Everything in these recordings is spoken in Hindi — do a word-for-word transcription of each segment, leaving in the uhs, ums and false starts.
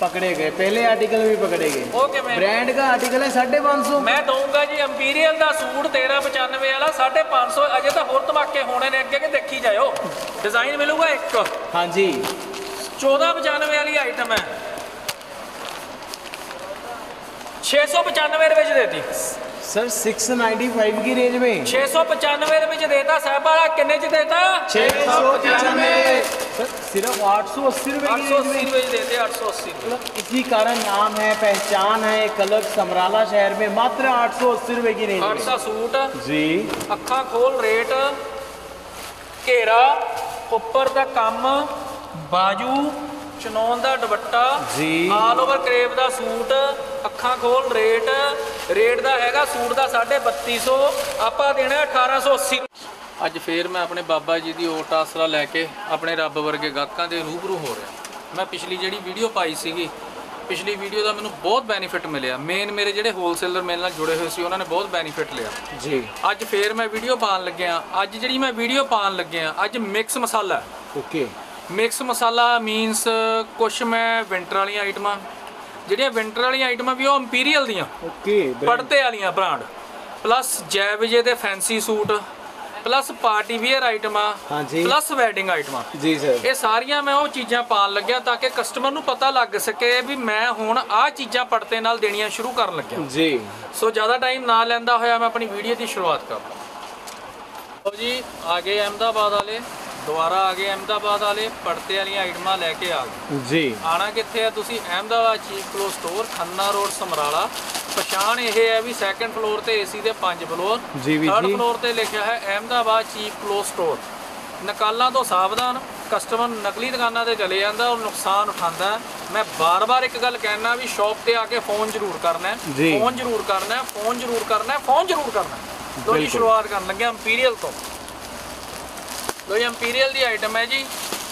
पकड़े गए, पहले आर्टिकल में भी पकड़े गए। ओके मैम, ब्रांड का आर्टिकल है साढ़े पाँच सौ। मैं दूंगा जी इंपीरियल का सूट तेरह पचानवे वाला साढ़े पाँच सौ। अजे तो होर धमाके होने ने, अगे के देखी जाओ, डिजाइन मिलूगा एक। हाँ जी, चौदह पचानवे वाली आइटम है, छे सौ पचानवे रुपए च देती सर, छह सौ पचानवे की रेंज में छह सौ पचानवे रुपए च देता। साहबाला कितने च देता? छह सौ पचानवे। सिर्फ आठ सौ अस्सी रुपए। इसी कारण नाम है, पहचान है, एक अलग समराला शहर में मात्र आठ सौ अस्सी रुपए की रेंज। आठ सौ सूट जी, अखा खोल रेट, घेरा ऊपर का काम, बाजू चनौन का दुपट्टा जी, ऑल ओवर क्रेप का सूट, अखा खोल रेट। रेट का हैगा सूट का साढ़े बत्ती सौ, आपा देना अठारह सौ अस्सी। ਅੱਜ फिर मैं अपने बाबा जी की ओट आसरा लैके अपने रब वर्गे गाहकों के रूबरू हो रहा। मैं पिछली जी वीडियो पाई सी, पिछली वीडियो का मैं बहुत बैनीफिट मिले, मेन मेरे जोड़े होलसेलर मेरे नाल जुड़े हुए सी उन्होंने बहुत बैनीफिट लिया जी। अज फिर मैं वीडियो पा लग्या, अज जी मैं वीडियो पा लग्या अज मिक्स मसाला। ओके, मिक्स मसाला मीनस कुछ मैं विंटर वाली आइटम, जोड़िया विंटर वाली आइटम भी वह इंपीरियल दियाँ पड़ते वाली ब्रांड, प्लस जय विजय के fancy suit, plus party wear item, plus wedding item जी सर। ये सारिया मैं वो चीज़ा पा लग्या ताकि कस्टमर को पता लग सके भी मैं हुण आ चीज़ा पड़ते नाल देनिया शुरू कर लग्या जी। सो ज़्यादा टाइम ना लैंदा होया मैं अपनी वीडियो की शुरुआत करदा। तो जी आ गए अहमदाबाद वाले, दोबारा आ गए अहमदाबाद वाले, पड़ते वाली आइटम लैके आ गए जी। आना कित्थे है तुसीं? Ahmedabad chief cloth store, Khanna road, Samrala. पछाण यह है भी सैकेंड फ्लोर से एसी के पांच फ्लोर, थर्ड फ्लोर से लिखा है अहमदाबाद चीफ क्लोथ स्टोर। नकालों तो सावधान, कस्टमर नकली दुकाना से चले जाता और नुकसान उठाता है। मैं बार बार एक गल कहना भी शॉप पर आके फोन जरूर करना है, फोन जरूर करना है, फोन जरूर करना है, फोन जरूर करना है। तो जी शुरुआत कर लगे इंपीरियल तो। लो जी इंपीरियल की आइटम है जी,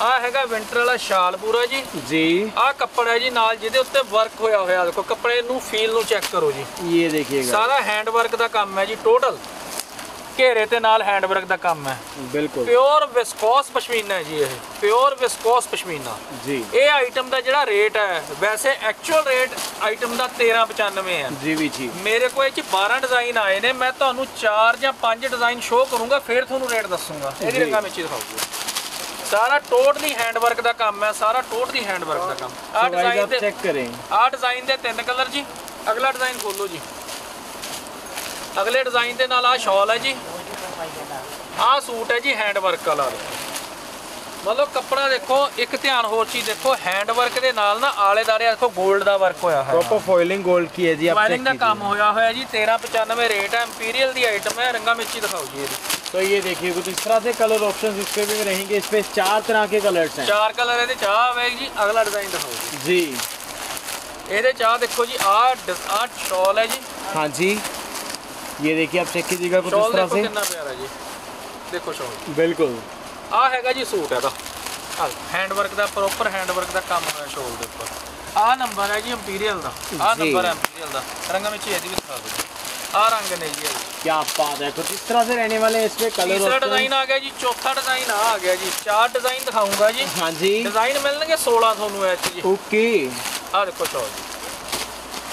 आ हैगा विंटर वाला शाल पूरा जी जी। आ कपड़ा है जी नाल जिहदे उत्ते वर्क होया होया, देखो कपड़े नू फील नू चेक करो जी, ये देखिएगा सारा हैंड वर्क दा काम है जी। टोटल घेरे ते नाल हैंड वर्क दा काम है, बिल्कुल प्योर विस्कोस पश्मीना है जी, ये प्योर विस्कोस पश्मीना जी। ये आइटम दा जिहड़ा रेट है, वैसे एक्चुअल रेट आइटम दा तेरह पचानवे है जी भी जी। मेरे को इह बारह डिजाइन आए ने, मैं तुहानू चार जां पांच डिजाइन शो करूंगा फिर तुहानू रेट दसूंगा। इहदी रकम इच दिखाऊंगा, सारा टोटली हैंड वर्क दा काम है, सारा टोटली हैंड वर्क दा काम। आ डिजाइन दे चेक करें, आ डिजाइन दे तीन कलर जी। अगला डिजाइन खोलो जी, अगले डिजाइन के नाल आ शॉल है जी, आ सूट है जी हैंड वर्क वाला। मतलब कपड़ा देखो, एक ध्यान होर चीज देखो, हैंड वर्क के नाल ना आले दाले देखो गोल्ड का वर्क होया है, प्रॉपर फॉइलिंग गोल्ड की है जी, फॉइलिंग का काम होया होया जी। तेरह पचानवे रेट है, इंपीरियल की आइटम है। रंगा मिर्ची दिखाओ जी। तो ये देखिए कुछ इस तरह से कलर ऑप्शन इसके भी रहेंगे, इसमें चार तरह के कलर्स हैं, चार कलर है चाह है जी। अगला डिजाइन दिखाओ जी, ये चाह देखो जी, आ शॉल है जी। हाँ जी, ये देखिए आप चेक कीजिएगा कुछ इस तरह से, कितना प्यारा जी देखो शॉल, बिल्कुल। आ हैगा जी सूट है, हैंड वर्क दा, प्रॉपर हैंड वर्क दा काम है शॉल दे उपर। आ नंबर है जी इंपीरियल दा, आ नंबर है इंपीरियल दा। रंगां विच ये भी दिखा दो, आ रंग ने जी, क्या बात है। कुछ इस तरह से रहने वाले इसमें कलर। तीसरा डिजाइन आ गया जी, चौथा डिजाइन आ आ गया जी। चार डिजाइन दिखाऊंगा जी। हाँ जी, डिजाइन मिलणगे सोलह थानू एच जी। ओके, आ देखो शॉल,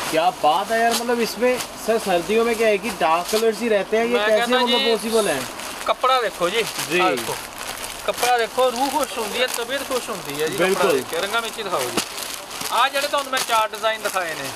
क्या बात है यार। मतलब इसमें सर सर्दियों में क्या है कि डार्क कलर्स ही रहते हैं, ये कैसे मतलब पॉसिबल है? कपड़ा देखो जी, जी देखो कपड़ा देखो, रूह खुश होती है, तबीयत खुश होती है जी। बिल्कुल, रंगा मिर्च दिखाओ जी। आ जेडे तो मैं चार डिजाइन दिखाए ने,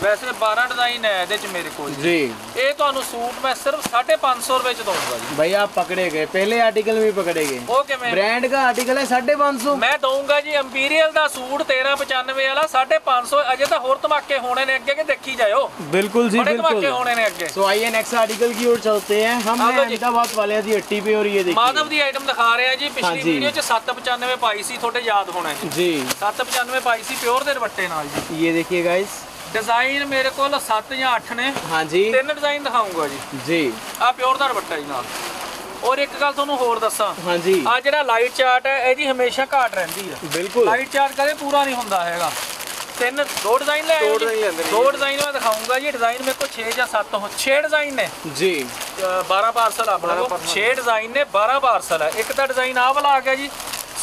वैसे बारह डिजाइन है ये मेरे को जी। ये तो सूट मैं सिर्फ साढ़े पाँच सौ रुपए च दूंगा जी। भैया आप पकड़े गए, पहले आर्टिकल में पकड़े गए। ओके मैम, ब्रांड का आर्टिकल है साढ़े पाँच सौ। मैं दूंगा जी इंपीरियल का सूट तेरह पचानवे वाला साढ़े पाँच सौ। अजे तो होर धमाके होने ने, अगे के देखी जाओ। बिल्कुल जी, धमाके होने ने अगे। तो आइए नेक्स्ट आर्टिकल की ओर चलते हैं हम, अहमदाबाद वाले की हट्टी पे। और ये देखिए माधव की आइटम दिखा रहे हैं जी। पिछली वीडियो च सत्त पचानवे पाई सी, थोड़े याद होना जी, सत्त पचानवे पाई सी प्योर के दुपट्टे नाल जी। ये देखिए गाइस डिजाइन मेरे को सत्त या अठ ने। हाँ जी, तीन डिजाइन दिखाऊंगा जी जी। आ प्योर दा दुपट्टा जी नाल। और एक गल तुहानू होर दस्सां, हाँ जी, आ जिहड़ा लाइट चार्ट है ये हमेशा घाट रहिंदी है। बिल्कुल, लाइट चार्ट कदे पूरा नहीं हुंदा हैगा। तीन दो डिजाइन ले, दो डिजाइन मैं दिखाऊंगा जी। डिजाइन मेरे को छे या सत्त हो, छे डिजाइन ने जी, बारह पार्सल। अपना छे डिजाइन ने, बारह पार्सल है। एक तो डिजाइन आ वाला आ गया जी,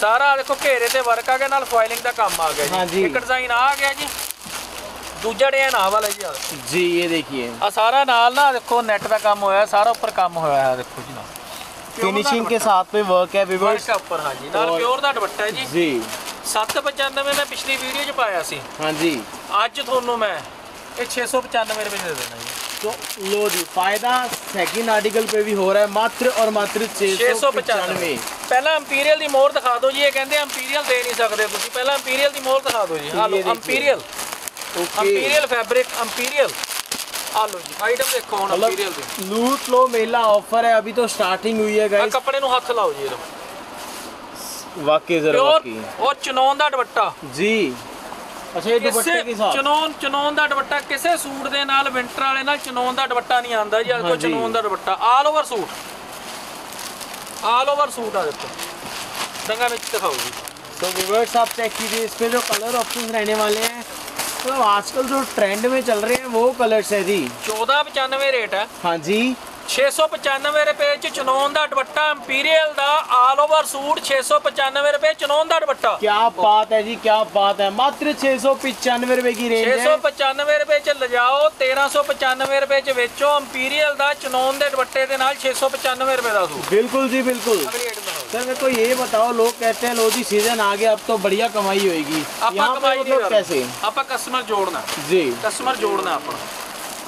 सारा देखो घेरे से वर्क आ गया, फॉइलिंग का काम आ गया। हाँ जी, एक डिजाइन आ गया जी, दूजा डिजाइन आ वाला जी। जी ये देखिए आ सारा नाल ना देखो नेट का काम होया, सारा ऊपर काम होया है देखो जी, फिनिशिंग के साथ पे वर्क है व्यूअर्स ऊपर। हाँ जी, नाल प्योर दा दुपट्टा जी। जी सात सौ पचानवे मैं पिछली वीडियो च पाया सी। हाँ जी, आज थोनों मैं ये छे सौ पचानवे रुपए दे देना जी। तो लो जी, फायदा सेकंड आर्टिकल पे भी हो रहा है मात्र और मात्र छे सौ पचानवे। पहला इंपीरियल दी मोहर दिखा दो जी, ये कहते इंपीरियल दे नहीं सकते तुसी, पहला इंपीरियल दी मोहर दिखा दो जी। आ लो imperial, okay imperial fabric imperial. आ लो जी आइटम देखो हुन इंपीरियल दी लूट लो, मेला ऑफर है, अभी तो स्टार्टिंग हुई है गाइस। कपड़े नु हाथ लाओ जी, वाकई जरा वाकई और चनौन दा दुपट्टा जी। अच्छा ये दुपट्टे के साथ चनौन चनौन दा दुपट्टा, किसी सूट दे नाल विंटर वाले नाल चनौन दा दुपट्टा नहीं आंदा जी। आज को चनौन दा dupatta all over suit, all over suit आ देखो रंगा में दिखाओ जी। तो व्यूअर्स आप चेक कीजिए, इसमें जो कलर ऑप्शंस रहने वाले हैं तो आजकल जो ट्रेंड में चल रहे हैं वो कलर्स है जी। चौदह पचानवे रेट है। हाँ जी, छे सौ पचानवे रुपए च चनौन दा दुपट्टा इंपीरियल दा ऑल ओवर सूट छे सौ पचानवे रुपए चनौन दा दुपट्टा। क्या बात है जी, क्या बात है, मात्र छे सौ पचानवे रुपए की रेंज है। छे सौ पचानवे रुपए च ले जाओ, तेरह सौ पचानवे रुपए च बेचो इंपीरियल दा चनौन दे दुपट्टे दे नाल छे सौ पचानवे रुपए दा सूट। बिल्कुल जी बिल्कुल। सर मेरे को ये बताओ, लोग कहते हैं लो जी सीजन आ गया अब तो बढ़िया कमाई होगी, आपा कमाई नहीं कैसे, आपा कस्टमर जोड़ना जी, कस्टमर जोड़ना आपा।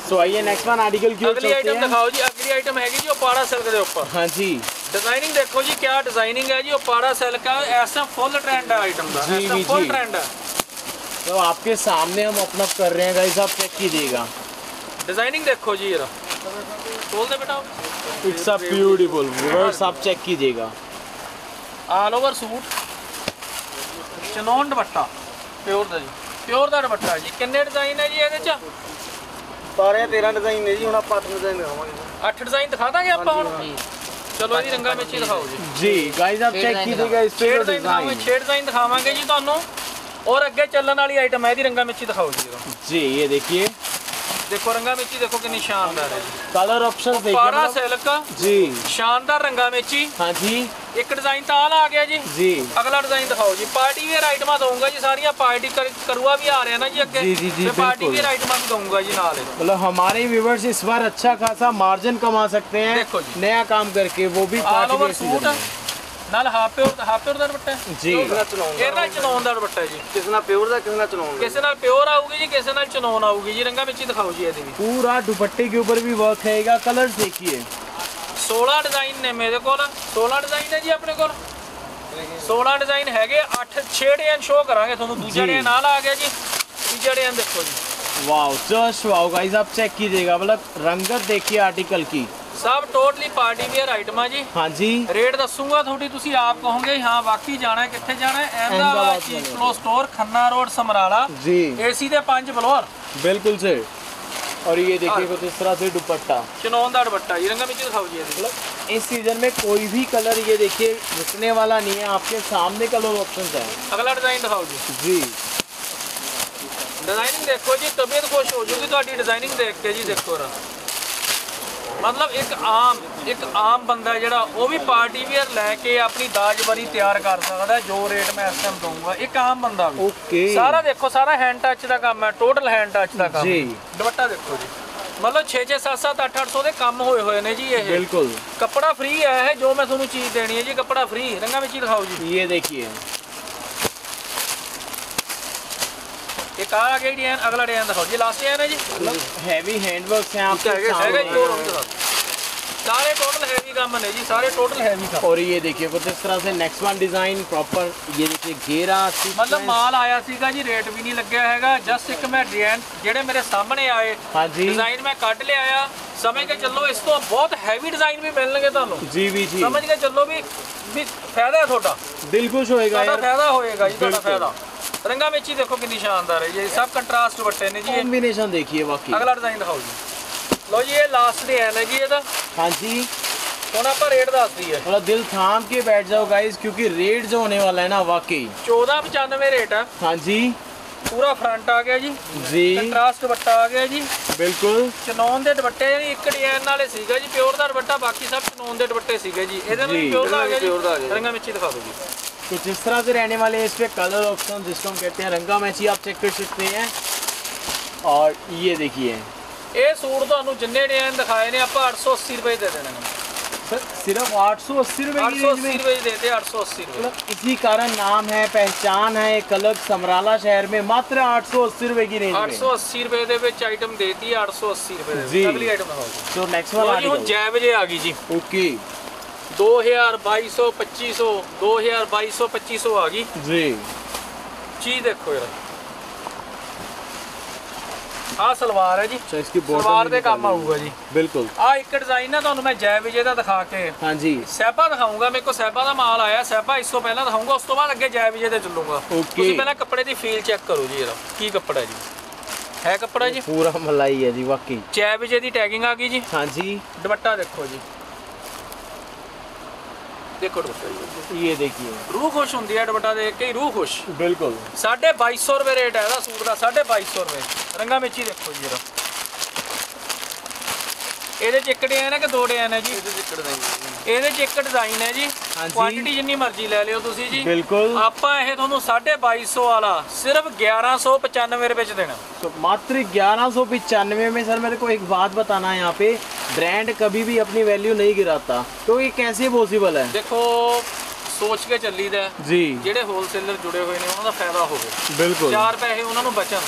सो आइए नेक्स्ट वन आर्टिकल की अगली आइटम दिखाओ जी। अगली आइटम है जी ओपाड़ा सिल्क के ऊपर। हाँ जी, डिजाइनिंग देखो जी, क्या डिजाइनिंग है जी ओपाड़ा सिल्क का। ऐसा फुल ट्रेंड है आइटम का, ऐसा फुल ट्रेंड है तो आपके सामने हम अपना कर रहे हैं गाइस, आप चेक कीजिएगा डिजाइनिंग देखो जी। जरा खोल दे बेटा, इट्स अ ब्यूटीफुल व्यूअर्स, आप चेक कीजिएगा ऑल ओवर सूट चनौन दुपट्टा प्योर दा जी, प्योर दा दुपट्टा जी। कितने डिजाइन है जी ਇਹਦੇ ਚ? सारे तेरह डिजाइन ने जी, हम आप आठ डिजाइन दिखावांगे, आठ डिजाइन दिखा देंगे आप हम। चलो जी रंगा मिर्ची दिखाओ जी। जी गाइस आप चेक कीजिएगा, इस पे डिजाइन छह डिजाइन दिखावांगे जी ਤੁਹਾਨੂੰ। और ਅੱਗੇ ਚੱਲਣ ਵਾਲੀ ਆਈਟਮ ਹੈ ਦੀ ਰੰਗਾ ਮਿਰਚੀ ਦਿਖਾਓ ਜੀ। जी ये देखिए, देखो रंगा मिर्ची देखो कितनी शानदार है, कलर ऑप्शन देखिए सारा सिल्क जी, शानदार रंगा मिर्ची। हां जी, एक डिजाइन तो आल आ गया जी। जी अगला डिजाइन दिखाओ जी। पार्टी वेयर आइटम दूंगा जी सारी, पार्टी करुआ भी आ रहे हैं ना जी अगे। जी जी जी, पार्टी वेयर आइटम भी दूंगा जी नाल। मतलब हमारे व्यूअर्स इस बार अच्छा खासा मार्जिन कमा सकते हैं देखो जी, नया काम करके, वो भी पार्टी वेयर सूट नाल। हाफ प्योर, हाफ प्योर दा दुपट्टा जी, एदा चनौन दा दुपट्टा जी। किस नाल प्योर दा, किस नाल चनौन, किस नाल प्योर आओगी जी, किस नाल चनौन आओगी जी। रंगा मिर्ची दिखाओ जी, एदे भी पूरा दुपट्टे के ऊपर भी वर्क रहेगा। कलर्स देखिए सोलह डिजाइन ने मेरे को, सोलह डिजाइन है जी अपने को, सोलह डिजाइन है। अठ छे डिजाइन शो करा थोड़ा, दूसरा डिजाइन नाल आ गया जी, तीजा डिजाइन देखो जी। वाओ जस्ट वाओ गाइस, आप चेक कीजिएगा, मतलब रंगत देखिए आर्टिकल की। सब टोटली पार्टी वेयर आइटम है जी। हाँ जी, रेट दसूंगा थोड़ी, तुसी आप कहोगे हाँ वाकई जाना है, कितने जाना है। Ahmedabad chief flow store, Khanna road, Samrala जी, एसी दे पांच फ्लोर बिल्कुल से। और ये देखिए कुछ इस तरह से दुपट्टा चनौन दा दुपट्टा ये रंगा मिर्ची दिखाओ जी। मतलब इस सीजन में कोई भी कलर ये देखिए रुकने वाला नहीं है, आपके सामने कलर ऑप्शंस है। अगला डिजाइन दिखाओ जी। जी डिजाइनिंग देखो जी, तबीयत खुश हो जाएगी तुम्हारी डिजाइनिंग देख के जी। देखो रा मतलब एक आम एक आम बंदा जरा वो भी पार्टी वेयर लैके अपनी दाजबरी तैयार कर सकता है, जो रेट मैं इस टाइम दूंगा एक आम बंदा भी। ओके सारा देखो, सारा हैंड टच का काम है, टोटल हैंड टच का काम जी। दुपट्टा देखो जी, मतलब छे छे सत सत अठ अठ सौ के कम होए हुए ने जी। ये बिल्कुल कपड़ा फ्री है, जो मैं थोड़ी चीज देनी है जी कपड़ा फ्री। रंगा में चीज दिखाओ जी, ये देखिए एक आ गई डिजाइन। अगला डिजाइन दिखाओ जी, लास्ट डिजाइन है जी। मतलब हैवी हैंडवर्क है आपके सामने, सारे टोटल हैवी काम है जी, सारे टोटल हैवी काम। और ये देखिए कुछ इस तरह से नेक्स्ट वन डिजाइन प्रॉपर, ये देखिए घेरा। मतलब माल आया सीगा जी, रेट भी नहीं लग्या हैगा, जस्ट एक मैं डिजाइन जेडे मेरे सामने आए डिजाइन मैं कट ले आया। समझ के चलो इस तो बहुत हैवी डिजाइन भी मिलणगे ਤੁਹਾਨੂੰ जी। भी जी समझ के चलो भी भी फायदा है ਤੁਹਾਡਾ, दिल खुश ਹੋਏਗਾ ਯਾਰ, फायदा ਹੋਏਗਾ ਜੀ ਤੁਹਾਡਾ फायदा। रंगा मिर्ची देखो कितनी शानदार है, ये सब कंट्रास्ट दुपट्टे ने जी, कॉम्बिनेशन देखिए वाकई। अगला डिजाइन दिखाओ जी। लो जी ये लास्ट डिजाइन है जी ਇਹਦਾ। हाँ जी ਹੁਣ ਆਪਾਂ रेट ਦੱਸ ਦਈਏ, ਥੋੜਾ ਦਿਲ ਥਾਮ ਕੇ ਬੈਠ ਜਾਓ गाइस, क्योंकि रेट जो होने वाला है ना वाकई चौदह पचानवे रेट है। हाँ जी, पूरा फ्रंट आ गया जी, जी कंट्रास्ट दुपट्टा आ गया जी बिल्कुल। ਚਨੌਨ ਦੇ ਦੁਪੱਟੇ ਜਿਹੜੀ ਇੱਕ ਡਿਜ਼ਾਈਨ ਨਾਲੇ ਸੀਗਾ ਜੀ, ਪਿਓਰ ਦਾ ਦੁਪੱਟਾ, ਬਾਕੀ ਸਭ ਚਨੌਨ ਦੇ ਦੁਪੱਟੇ ਸੀਗੇ ਜੀ। ਇਹਦੇ ਨਾਲ ਪਿਓਰ ਦਾ ਆ ਗਿਆ ਜੀ। ਰੰਗਾ ਮਿਰਚੀ ਦਿਖਾ ਦਿਓ ਜੀ। तो जिस तरह से रहने वाले इस पर कलर ऑप्शन जिसको हम कहते हैं रंगा मैची आप चेक कर सकते हैं। और ये देखिए ये सूट तो जिन्हें डिजाइन दिखाए ने आप आठ सौ अस्सी रुपये दे देना सर, सिर्फ आठ सौ अस्सी रुपये आठ सौ अस्सी रुपये देते आठ सौ अस्सी रुपये इसी कारण नाम है पहचान है कलर समराला शहर में मात्र आठ सौ अस्सी रुपये की रेंज आठ सौ अस्सी रुपये आइटम देती है आठ सौ अस्सी रुपये जी। अगली आइटम तो नेक्स्ट वाली जय बजे आ गई जी। ओके दो हजार बाईस सौ पच्चीस सौ दो हजार बाईस सौ पच्चीस सौ आ गई जी। चीज देखो यार आ सलवार है जी, इसकी सलवार दे काम आऊगा जी बिल्कुल। आ एक डिजाइन ना तुहानू मैं जय विजय दा दिखा के हां जी सैबा दिखाऊंगा, मेरे को सैबा दा माल आया सैबा इसको पहला दिखाऊंगा उस तो बाद अगे जय विजय दे चलूंगा। ओके पहला कपड़े दी फील चेक करो जी, इहदा की कपड़ा है जी, है कपड़ा जी पूरा मलाई है जी वाकई। जय विजय दी टैगिंग आ गई जी हां जी। दुपट्टा देखो जी, देखो दुपट्टा ये देखिए रूह खुश होंदी है दुपट्टा देख के, रूह खुश बिल्कुल। साढ़े बाईस सौ रुपये रेट है इहदा सूट दा, साढ़े बाईस सौ रुपये रंगा मिर्ची देखो जी। ये एक डिजाइन है कि दो डिजाइन है जी, ये एक डिजाइन है जी, क्वांटिटी जिन्नी मर्जी ले लियो तुसी जी बिल्कुल। आपां ये तुहानू साढ़े बाईस सौ वाला सिर्फ ग्यारह सौ पचानवे रुपए च देना, तो मात्र ग्यारह सौ पचानवे में। सर मेरे को एक बात बताना है, यहाँ पे ब्रांड कभी भी अपनी वैल्यू नहीं गिराता, तो ये कैसे पॉसिबल है? देखो सोच के चली दा जी, जेडे होलसेलर जुड़े हुए ने उन्हां दा फायदा होवे बिल्कुल, चार पैसे उन्हां नू बचन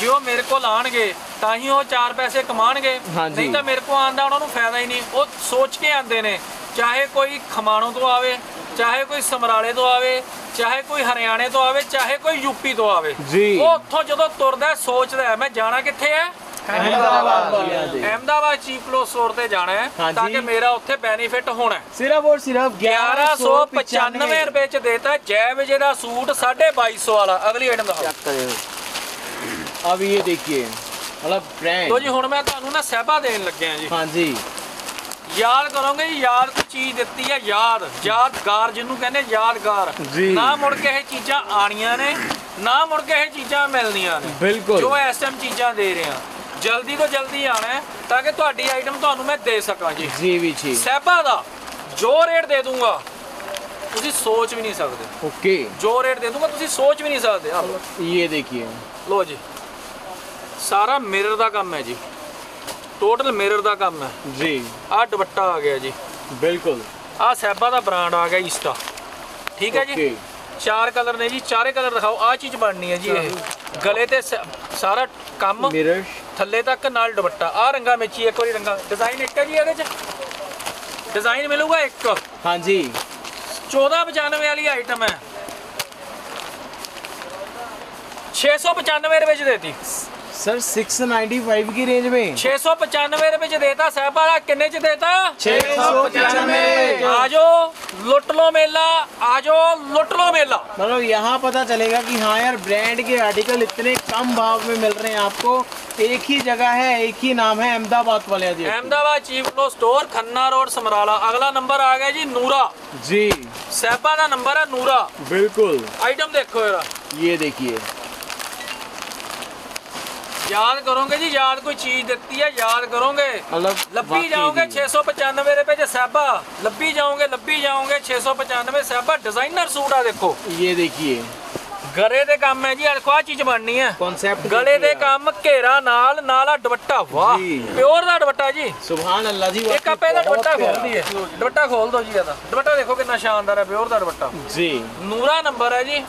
जी, वो मेरे को लाएंगे ताही वो चार पैसे कमाएंगे, नहीं तो मेरे को आंदा उन्होंने फायदा ही नहीं। वो सोच के आते हैं, चाहे कोई खमाणों तो आवे, चाहे कोई समराले तो आवे, चाहे कोई हरियाणे तो आवे, चाहे कोई यूपी तो आवे, वो उतो जो तुरद है सोचता है मैं जाना किथे है, अहमदाबाद चीफ क्लोथ स्टोर ते जाना है, ताकि मेरा उत्थे बेनिफिट होना है। सिर्फ और सिर्फ ग्यारह सौ पचानवे रुपए च देता जय विजय का सूट साढ़े बाईस सौ वाला। अगली आइटम दिखाओ, अब ये देखिए मतलब ब्रांड तो जी हूँ मैं थानू ना सहबा देन लगे जी हाँ जी। याद करोगे याद कोई चीज दिती है, याद यादगार जिन्होंने कहने यादगार ना, मुड़ के ये चीज़ा आनिया ने ना मुड़ के ये चीज़ा मिलनिया ने बिल्कुल। जो इस टाइम चीज़ा दे रहे हैं जल्दी तो जल्दी आना है, ताकि तुहाडी आइटम थानू मैं दे सका जी जी भी जी। सहबा का जो रेट दे दूंगा तुसी सोच भी नहीं सकते, ओके जो रेट दे दूंगा तुसी सोच भी नहीं सकते। ये देखिए लो जी, सारा मिरर का काम है जी, टोटल मिरर का काम है जी। आ दुपट्टा आ गया जी बिल्कुल, आ सैबा का ब्रांड आ गया ईस्टा, ठीक है जी। चार कलर ने जी, चारे कलर दिखाओ। आ चीज बननी है जी, ये गले ते सारा काम मिरर थले तक नाल दुपट्टा। आ रंगा मिर्ची एक बार रंगा डिजाइन एक है जी, ये डिजाइन मिलूगा एक हाँ जी। चौदह पचानवे वाली आइटम है, छे सौ पचानवे रुपए च देती सर, छह सौ पचानवे की रेंज में छह सौ पचानवे रुपए च देता साहबा, किन्ने च देता छह सौ पचानवे। आजो लुट लो मेला, आजो लुट लो मेला। मतलब यहाँ पता चलेगा कि हाँ यार ब्रांड के आर्टिकल इतने कम भाव में मिल रहे हैं आपको। एक ही जगह है, एक ही नाम है, अहमदाबाद वाले जी, Ahmedabad chief cloth store, Khanna road, Samrala. अगला नंबर आ गया जी नूरा जी, साहबा का नंबर है नूरा बिल्कुल। आइटम देखो यार, ये देखिए याद करोगे जी, याद कोई चीज देती है, याद करोगे लब्बी जाओगे छे सौ पचानवे रुपए जो सहबा, लब्बी जाओगे लब्बी जाओगे छे सौ पचानवे सहबा। डिजाइनर सूट आ देखो, ये देखिए गले दे काम है जी, देखो आ चीज बननी है कॉन्सेप्ट गले दे काम, घेरा नाल नाला दुपट्टा, वाह प्योर दा दुपट्टा जी, सुभान अल्लाह जी। एक आपे दा दुपट्टा खोल दी है, दुपट्टा खोल दो जी, दा दुपट्टा देखो कितना शानदार है, प्योर दा दुपट्टा जी। नूरा नंबर है जी,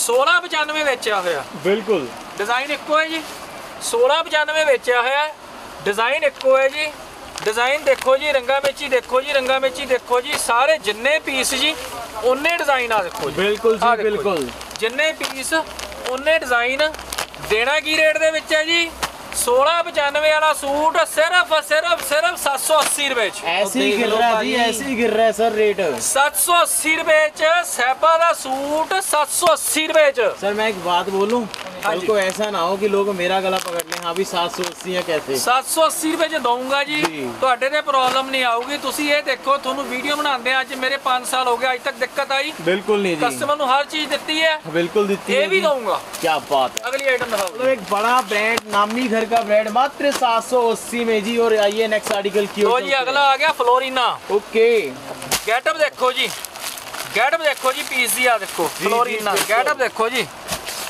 सोलह पचानवे बेचा हुआ बिल्कुल, डिजाइन एको है जी, सोलह पचानवे बेचा हुआ, डिजाइन एको है जी। डिजाइन देखो जी, रंगा मिर्ची देखो जी, रंगा मिर्ची देखो जी, सारे जिन्ने पीस जी उन्ने डिजाइन आ देखो जी बिल्कुल जी बिल्कुल, जिन्ने पीस उन्ने डिजाइन। देना की रेट दे विच है जी, सोलह पचानवे वाला सूट सिर्फ सिर्फ सिर्फ सात सौ अस्सी रुपए च, सात सौ अस्सी रुपए च सैबा का सूट, सात सौ अस्सी रुपए च। सर मैं एक बात बोलूं, बिल्कुल ऐसा ना हो कि लोग मेरा गला पकड़ लें, हाँ भी सात सौ अस्सी है कैसे, सात सौ अस्सी रुपए च दूंगा जी, तुहाडे ते प्रॉब्लम नहीं आऊगी। तुसी ये देखो तुहानू वीडियो बनांदे अज मेरे पांच साल हो गए, अज तक दिक्कत आई बिल्कुल नहीं, कस्टमर नू हर चीज दित्ती है बिल्कुल दित्ती है, ये भी दूंगा, क्या बात है। अगली आइटम दिखाओ, एक बड़ा ब्रांड नामी का ब्रांड मात्र सात सौ अस्सी में जी। और आइए नेक्स्ट आर्टिकल की ओर जी, अगला आ गया फ्लोरिना। ओके गेटअप देखो जी, गैटअप देखो जी पीस दी, देखो फ्लोरीना गैटअप देखो जी,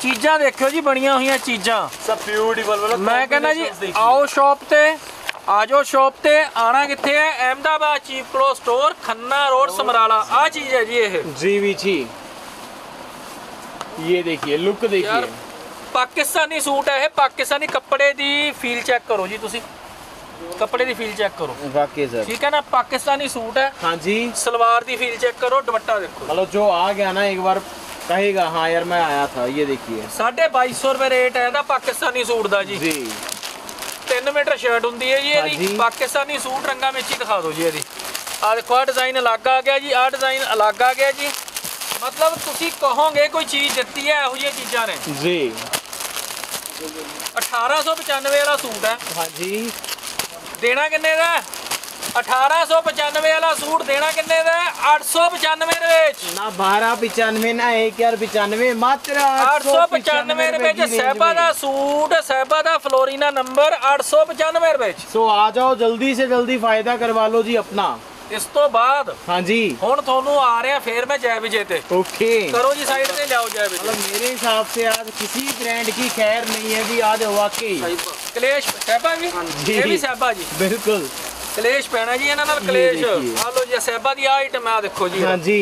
चीज़ा देखो जी बनिया हुई चीज़ा सब ब्यूटीफुल। मैं कहना जी आओ शॉप ते, आज शॉप ते आना कितने है, Ahmedabad chief cloth store Khanna road Samrala. आ चीज है जी ये जी भी जी, ये देखिए लुक देखिए, पाकिस्तानी सूट है, पाकिस्तानी कपड़े दी फील चेक करो जी, तुसी कपड़े दी फील चेक करो वाकई सर, ठीक है ना, पाकिस्तानी सूट है। हाँ जी, सलवार दी फील चेक करो, दुपट्टा देखो, मतलब जो आ गया ना एक बार कहेगा हाँ यार मैं आया था। ये देखिए साढ़े बाईस सौ रुपए रेट है ना पाकिस्तानी सूट दा जी, जी। तीन मीटर शर्ट होंगी है ये जी, पाकिस्तानी सूट रंगा में अच्छी दिखा दो जी। ये आ देखो आ डिजाइन अलग आ गया जी, आ डिजाइन अलग आ गया जी, मतलब तुसी कहोगे कोई चीज दिती है यहो जी चीज़ा ने जी। अठारह सौ पचानवे वाला सूट है। हाँ जी, देना किन्ने दा, अठारह सौ पचानवे वाला सूट देना किन्ने दा, आठ सौ पचानवे रुपए ना, बारह पचानवे ना, एक हजार पचानवे, मात्र आठ सौ पचानवे रुपए। साहिबा दा सूट, साहिबा दा फ्लोरीना नंबर आठ सौ पचानवे रुपए। सो आ जाओ जल्दी से जल्दी फायदा करवा लो जी अपना। इस तो बाद हाँ जी हुण थोनू आ रहा फिर मैं जय विजय ते ओके करो जी, साइड से जाओ जय विजय। मेरे हिसाब से आज किसी ब्रांड की खैर नहीं है भी, आज वाकई कलेश साहिबा जी, जी। ये भी साहिबा जी बिल्कुल कलेश पैना जी इन्हां नाल, कलेश आ लो जी साहिबा दी आइटम आ देखो जी। हां जी,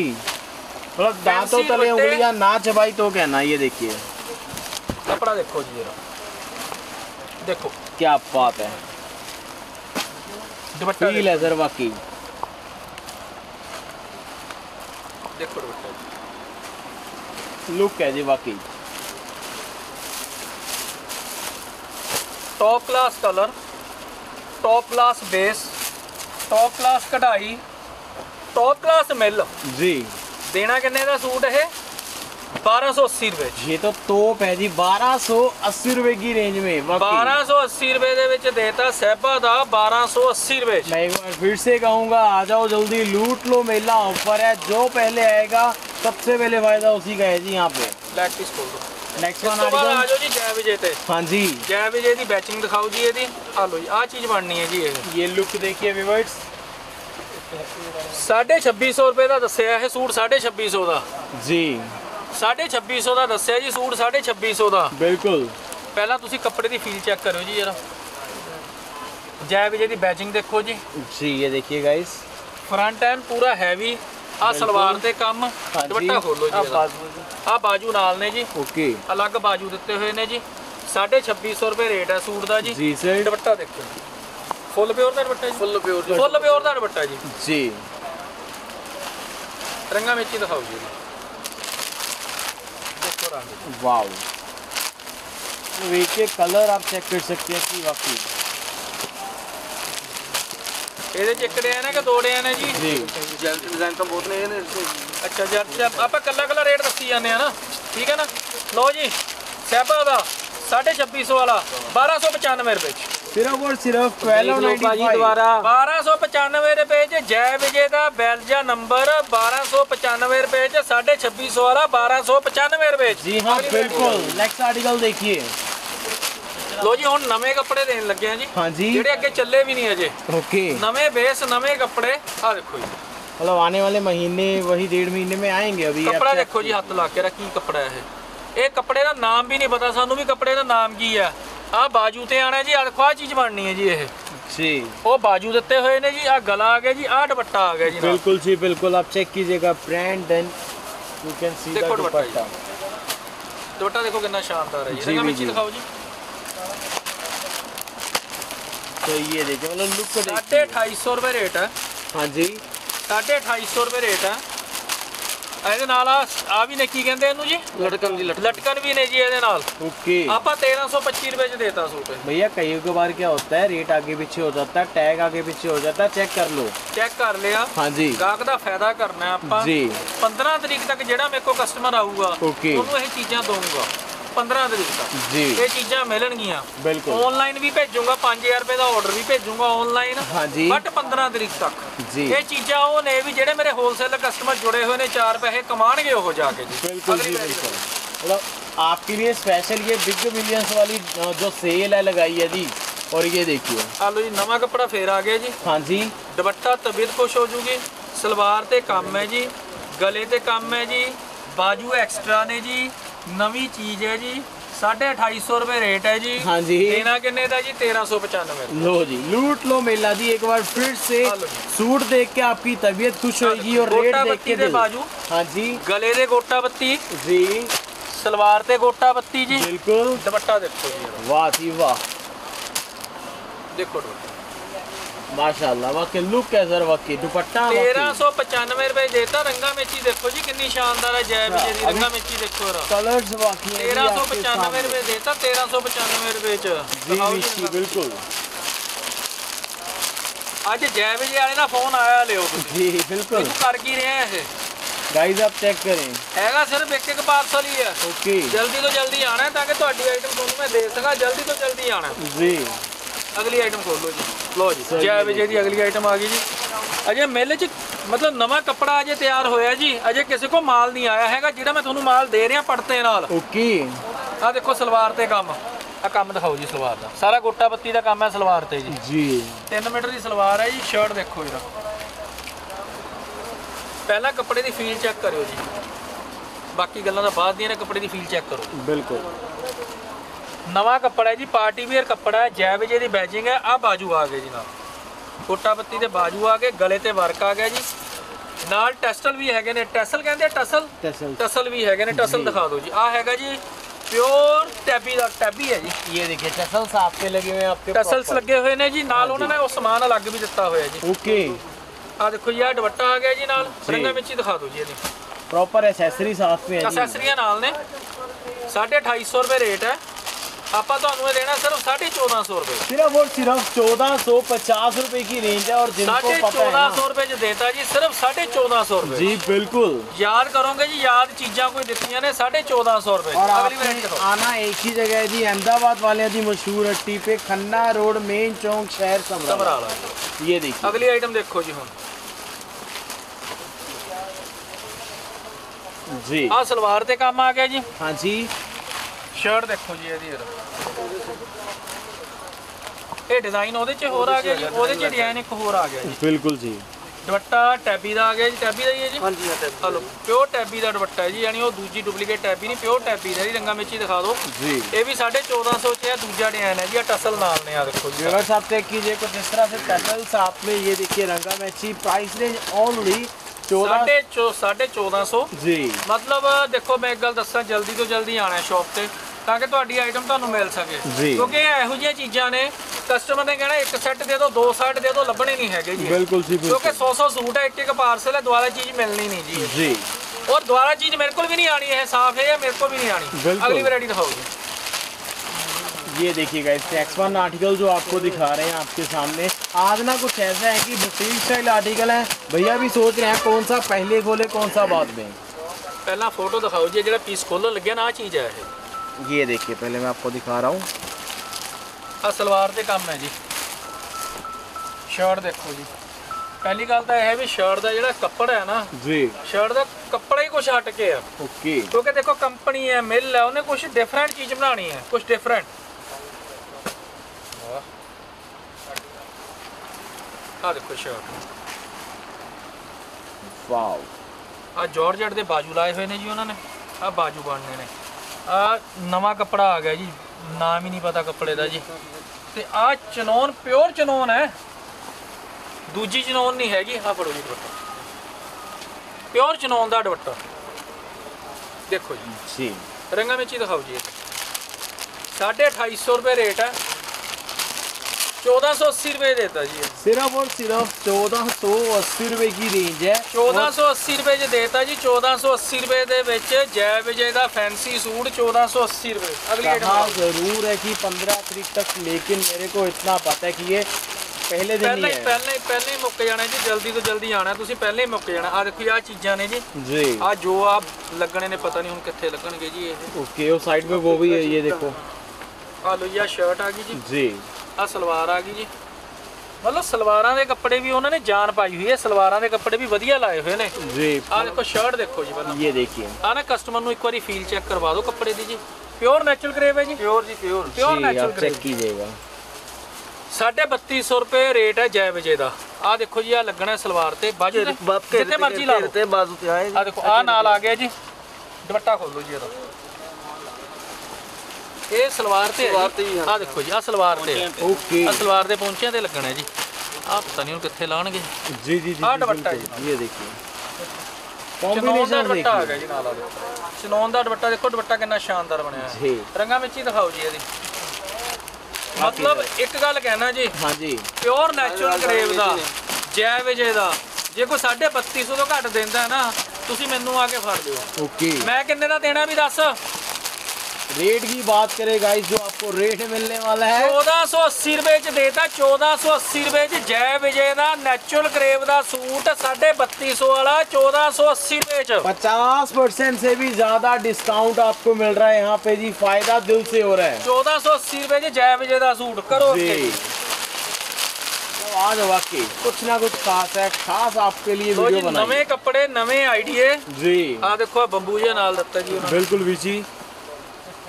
मतलब दांतों तले उंगलियां ना चबाई तो कहना। ये देखिए कपड़ा देखो जी, जरा देखो क्या बात है, दुपट्टा फील है सर वाकई, लुक है जी वाकई top class, colour top class, base top class, कढ़ाई टॉप क्लास मिल जी। देना किन्ने का सूट है, बारह सौ अस्सी रुपए। ये तो टॉप है जी, बारह सौ अस्सी रुपए की रेंज में, बारह सौ अस्सी रुपए देता साहिबा दा, बारह सौ अस्सी रुपए। मैं एक बार फिर से कहूँगा आ जाओ जल्दी लूट लो, मेला ऑफर है, जो पहले आएगा सबसे पहले फायदा उसी का है जी। यहाँ पे ब्लैक पीस खोल दो, नेक्स्ट वन आ जाओ जी जय विजय ते। हाँ जी, जय विजय की बैचिंग दिखाओ जी, ये आ लो जी आ चीज बननी है जी। ये ये लुक देखिए व्यूअर्स, साढ़े छब्बी सौ रुपए का दसिया है सूट, साढ़े छब्बी सौ का जी, साढ़े छब्बी सौ का दसिया जी सूट, साढ़े छब्बी सौ का बिल्कुल। पहला तुसी कपड़े की फील चेक करो जी जरा, जय विजय की बैचिंग देखो जी जी। ये देखिए गाइस फ्रंट एंड पूरा हैवी, आ सलवार ते कम, दुपट्टा खोलो जी, आ बाजू नाल ने जी ओके, अलग बाजू दिते हुए ने जी। साढ़े छब्बी सौ रुपए रेट है सूट का जी जी सर। दुपट्टा देखो फुल प्योर का dupatta, full pure full pure का दुपट्टा जी जी, रंगा मिर्ची दिखाओ जी, वाव के कलर आप चेक कर सकते हैं कि वाकई ये चेक है ना कि दोड़े हैं ना जी जी। डिजाइन तो बहुत ने अच्छा जी, आप कला कला रेट दसी जाने हैं ना, ठीक है ना। लो जी साहिबा का साढ़े छब्बी सौ वाला बारह सौ पचानवे रुपए, सिर्फ और सिर्फ बारह सौ पचानवे रुपए च। जय विजय का बैलजा नंबर बारह सौ पचानवे रुपए च, साढ़े छब्बी सौ वाला बारह सौ पचानवे रुपए। जी हाँ बिल्कुल। नेक्स्ट आर्टिकल देखिए लो जी, हम नवे कपड़े देने लगे हैं जी। हाँ जी, जेडे अगे चले भी नहीं अजे ओके, नवे बेस नवे कपड़े आ देखो जी, मतलब आने वाले महीने वही डेढ़ महीने में आएंगे। अभी कपड़ा देखो जी, हाथ ला के रखी कपड़ा है ये, कपड़े का नाम भी नहीं पता सानू भी कपड़े का नाम की है। आ बाजू ते आना जी, आ देखो आ चीज बननी है जी, ये जी वो बाजू देते हुए ने जी, आ गला आ गया जी, आ दुपट्टा आ गया जी बिल्कुल जी बिल्कुल। आप चेक कीजिएगा brand, then you can see that dupatta, dupatta देखो कितना शानदार है जी, रंग दिखाओ जी। तो ये देखिए मतलब लुक को देखिए, साढ़े अठाई सौ रुपये रेट है। हाँ जी, साढ़े अठाई सौ रुपये रेट है। ਇਹਦੇ ਨਾਲ ਆ ਵੀ ਨੇ ਕੀ ਕਹਿੰਦੇ ਇਹਨੂੰ ਜੀ, ਲਟਕਣ ਦੀ ਲਟਕਣ ਵੀ ਨੇ ਜੀ ਇਹਦੇ ਨਾਲ ਓਕੇ। ਆਪਾਂ तेरह सौ पच्चीस ਰੁਪਏ ਚ ਦੇਤਾ ਸੂਟ ਭਈਆ। ਕਈ ਇੱਕ ਵਾਰ ਕੀ ਹੁੰਦਾ ਹੈ ਰੇਟ ਅੱਗੇ ਪਿੱਛੇ ਹੋ ਜਾਂਦਾ ਹੈ, ਟੈਗ ਅੱਗੇ ਪਿੱਛੇ ਹੋ ਜਾਂਦਾ ਹੈ, ਚੈੱਕ ਕਰ ਲਓ, ਚੈੱਕ ਕਰ ਲਿਆ। ਹਾਂਜੀ, ਗਾਹਕ ਦਾ ਫਾਇਦਾ ਕਰਨਾ ਆਪਾਂ ਜੀ। पंद्रह ਤਰੀਕ ਤੱਕ ਜਿਹੜਾ ਮੇਰੇ ਕੋਲ ਕਸਟਮਰ ਆਊਗਾ ਉਹਨੂੰ ਇਹ ਚੀਜ਼ਾਂ ਦਊਂਗਾ पंद्रह ਤਰੀਕ ਤੱਕ ਜੀ, ਇਹ ਚੀਜ਼ਾਂ ਮਿਲਣਗੀਆਂ ਬਿਲਕੁਲ। ਆਨਲਾਈਨ ਵੀ ਭੇਜੂਗਾ, पाँच हज़ार ਰੁਪਏ ਦਾ ਆਰਡਰ ਵੀ ਭੇਜੂਗਾ ਆਨਲਾਈਨ। ਹਾਂਜੀ, ਬਟ पंद्रह ਤਰੀਕ ਤੱਕ ਜੀ ਇਹ ਚੀਜ਼ਾਂ ਉਹ ਨੇ ਵੀ ਜਿਹੜੇ ਮੇਰੇ ਹੋਲਸੇਲ ਕਸਟਮਰ ਜੁੜੇ ਹੋਏ ਨੇ ਚਾਰ ਪੈਸੇ ਕਮਾਣਗੇ ਉਹ ਜਾ ਕੇ ਜੀ ਬਿਲਕੁਲ ਜੀ ਬਿਲਕੁਲ। ਮਤਲਬ आपके लिए स्पेशल ये बिग मिलियंस वाली जो सेल है लगाई है जी। और ये देखिए आ लो जी, नवा कपड़ा फेर आ गया जी। हाँ जी, दुपट्टा तबीयत खुश हो जूगी, सलवार ते काम है जी, गले ते कम है जी, बाजू एक्सट्रा ने जी, नवी चीज है जी, साढ़े अठाई सौ रुपए रेट है जी। हाँ जी, लेना किन्ने दा जी, तेरह सौ पचानवे। लो जी, लूट लो मेला जी एक बार फिर से। सूट देख के आपकी तबीयत खुश होगी। और रेट देख के बाजू, हाँ जी, गले दे गोटा बत्ती जी, सलवार ते गोटा बत्ती जी, बिल्कुल। दुपट्टा देखो जी, वाह जी वाह, देखो माशाल्लाह, वाकई लुक है सर, वाकई दुपट्टा तेरह सौ पचानवे रुपए देता। रंगा मेची देखो जी कितनी शानदार है, जय विजय जी। रंगा मेची देखो कलर्स, वाकई तेरह सौ पचानवे रुपए देता, तेरह सौ पचानवे रुपए जी, बिल्कुल। आज जय विजय वाले ना फोन आया, ले जी बिल्कुल कर की रहे हैं गाइस, आप चेक करें। हैगा सिर्फ एक एक पार्सल ही है। ओके, जल्दी तो जल्दी आना है ताकि ਤੁਹਾਡੀ आइटम ਤੁਹਾਨੂੰ ਮੈਂ ਦੇ ਸਕਾਂ। जल्दी तो जल्दी आना जी। अगली आइटम खोल लो जी। लो जी, जय विजय जी, अगली आइटम आ गई जी। अजय मेले च मतलब नवा कपड़ा अजय तैयार होया जी, अजय किसी को माल नहीं आया हैगा, ਜਿਹੜਾ मैं ਤੁਹਾਨੂੰ माल दे ਰਿਹਾ ਪੜਤੇ ਨਾਲ। ओके, ਆ ਦੇਖੋ ਸਲਵਾਰ ਤੇ ਕੰਮ, ਆ ਕੰਮ ਦਿਖਾਓ ਜੀ ਸਲਵਾਰ ਦਾ। ਸਾਰਾ ਗੋਟਾ ਬੱਤੀ ਦਾ ਕੰਮ ਹੈ ਸਲਵਾਰ ਤੇ ਜੀ। ਜੀ तीन ਮੀਟਰ ਦੀ ਸਲਵਾਰ ਹੈ ਜੀ। ਸ਼ਰਟ ਦੇਖੋ ਜਰਾ, पहला कपड़े की फील चेक करो जी, बाकी गल्लां बाद दियां ने, कपड़े की फील चेक करो। बिल्कुल नवा कपड़ा है जी, पार्टी वेयर कपड़ा है, जय विजय की बैजिंग है। आ बाजू आ गए जी, ना कोटा पत्ती के बाजू आ गए, गले ते वर्क आ गया जी, नाल टैसल भी हैगे ने। टैसल कहते हैं, टैसल टैसल भी हैगे ने। टैसल दिखा दो जी। आ हैगा जी प्योर टैबी का, टैबी है जी। ये देखिए टैसल्स आपके लगे हुए हैं, आपके टैसल्स लगे हुए हैं जी। नाल उन्होंने वो समान अलग भी दिता हुआ है जी। ओके, आ देखो यार दुपट्टा आ गया जी, नाल रंगा मिर्ची दिखा दो जी। प्रॉपर एक्सेसरी साथ में है, एक्सेसरियां नाल ने। साढ़े अठाई सौ रुपये रेट है, आपा तो देना सिर्फ साढ़े चौदह सौ रुपये, सिर्फ और सिर्फ चौदह सौ पचास रुपये की रेंज है। और साढ़े चौदह सौ रुपये जो देता है जी, सिर्फ साढ़े चौदह सौ रुपये जी, बिल्कुल। याद करोगे जी, याद चीजा कोई दिखती ने साढ़े चौदह सौ रुपये। आना एक ही जगह है जी, अहमदाबाद वाले जी, मशहूर हट्टी पे, खन्ना रोड, मेन चौक, शहर समराला। ये देखिए अगली आइटम देखो जी। हम जी आ सलवार ते काम आ गया जी। हाँ जी, शर्ट देखो जी, ये डिजाइन ओदे च होर आ गया जी, ओदे च डिजाइन एक होर आ गया जी, बिल्कुल जी। दुपट्टा टैबी दा आ गया जी, टैबी दा ही है जी। हां जी, हेलो, प्योर टैबी दा दुपट्टा है जी, यानी वो दूसरी डुप्लीकेट टैबी नहीं, प्योर टैबी दा ही। रंगा मिर्ची दिखा दो जी। ये भी चौदह सौ से है, दूसरा डिजाइन है जी। आ टसल नाल ने, आ देखो जी। व्यूअर्स आप चेक कीजिए कुछ इस तरह से टसल्स आप में। ये देखिए रंगा मिर्ची, प्राइस रेंज ओनली साढ़े चौदह सौ जी। मतलब देखो मैं एक गल दसा, जल्दी तो जल्दी आना है शॉप से ताकि तुहाडी आइटम तुहानू मिल सके, क्योंकि इहो जिहियां चीज़ां ने कस्टमर ने कहना एक सैट दे दो, दो सैट दे दो, लभणे नहीं हैगे जी, बिल्कुल जी। क्योंकि सौ सौ सूट है, एक एक पार्सल है, दोबारा चीज़ मिलनी नहीं जी जी। और दोबारा चीज़ मेरे को भी नहीं आनी है, साफ है, या मेरे को भी नहीं आनी। अगली वैरायटी दिखाओगे। ये देखिएगा इसके एक्सपर्ट आर्टिकल जो आपको दिखा रहे हैं आपके सामने। आज ना कुछ ऐसा है कि बुटीक स्टाइल आर्टिकल है, भैया भी सोच रहे हैं कौन सा पहले खोले कौन सा बाद में। पहला फोटो दिखाओ जी, जो पीस खोलने लगे ना, आ चीज़ है ये देखिए। पहले मैं आपको दिखा रहा हूँ, आ सलवार से काम है जी। शर्ट देखो जी, पहली गल तो यह है भी शर्ट का जो कपड़ा है ना जी, शर्ट का कपड़ा ही कुछ हटके है। ओके, क्योंकि देखो कंपनी है, मिल है, उन्हें कुछ डिफरेंट चीज़ बनानी है, कुछ डिफरेंट। आ देखो शर्ट, वाह। आ जॉर्जेट के बाजू लाए हुए ने जी उन्होंने, आ बाजू बनने ने। आ नवा कपड़ा आ गया जी, नाम ही नहीं पता कपड़े का जी। ते आ चनौन, प्योर चनौन है, दूजी चनौन नहीं हैगी। आ फड़ो जी दुपट्टा, प्योर चनौन का दुपट्टा देखो जी जी। रंगा मिर्ची दिखाओ जी। साढ़े अठाई सौ रुपये रेट है, चौदह सौ अस्सी रुपये देता जी, सिर्फ और सिर्फ चौदह सौ अस्सी रुपये की रेंज है। चौदह सौ अस्सी रुपये जो देता जी, चौदह सौ अस्सी रुपये के जय विजय का फैंसी सूट, चौदह सौ अस्सी रुपये। अगली आइटम जरूर है कि पंद्रह तारीख तक, लेकिन मेरे को इतना पता है कि ये पहले दिन पहले है। पहले पहले ही मुक्के जाना जी, जल्दी तो जल्दी आना, तुम पहले ही मुक्के जाना। आ देखो आ चीज़ा ने जी जी, आ जो आप लगने ने पता नहीं हम कितने लगन गए जी। ओके, और साइड में वो भी है, ये देखो। आ लो जी, आ शर्ट आ गई जी जी, आ सलवार आ गई जी। मतलब सलवारां दे कपड़े भी उन्होंने जान पाई हुई है, सलवारां दे कपड़े भी वधिया लाए हुए ने जी। आ देखो शर्ट देखो जी, मतलब ये देखिए। आ ना कस्टमर नूं इक बारी फील चेक करवा दो कपड़े दी जी। प्योर नेचुरल ग्रेव है जी, प्योर जी, प्योर प्योर नेचुरल ग्रेव कीजिएगा। साढ़े बत्ती सौ रुपये रेट है जय विजय का। आ देखो जी आ लगना सलवार से बाजू जितने मर्जी ला लो बाजू पे आए। आ देखो आ नाल आ गया जी, दुपट्टा खोलो जी ये सलवार से। आ देखो जी आ सलवार से आ सलवार के पहुंचिया से लगना जी। आ पता नहीं हम कितने लाएंगे जी जी जी। आ दुपट्टा जी ये देखिए कॉम्बिनेशन दुपट्टा आ गया जी नाल। चनौन का दुपट्टा देखो, दुपट्टा कितना शानदार बनया। रंगा में ही दिखाओ जी ये। मतलब एक गल कहना जी हाँ जी प्योर नैचुरल करेब का जय विजय का जे कोई साढ़े बत्ती सौ तो घट देता है ना तुम मैनू आके फड़ दो। मैं किन्ने का देना भी दस। रेट की बात करें गाइस, जो आपको रेट मिलने वाला है चौदह सौ अस्सी रुपए च देता। चौदह सौ अस्सी रुपए च जय विजय का नैचुरल करेब का सूट साढ़े बत्ती सौ वाला चौदह सौ अस्सी रुपए च पचास परसेंट से भी ज्यादा डिस्काउंट आपको मिल रहा है यहाँ पे जी। फायदा दिल से हो रहा है। चौदह सौ अस्सी रुपए च जय विजय का सूट करो तो आज वाकई कुछ ना कुछ खास है, खास आपके लिए वीडियो बनाई। नवे कपड़े नवे आइडिये जी। आ देखो बंबू जी नाल दिता जी बिल्कुल भी जी।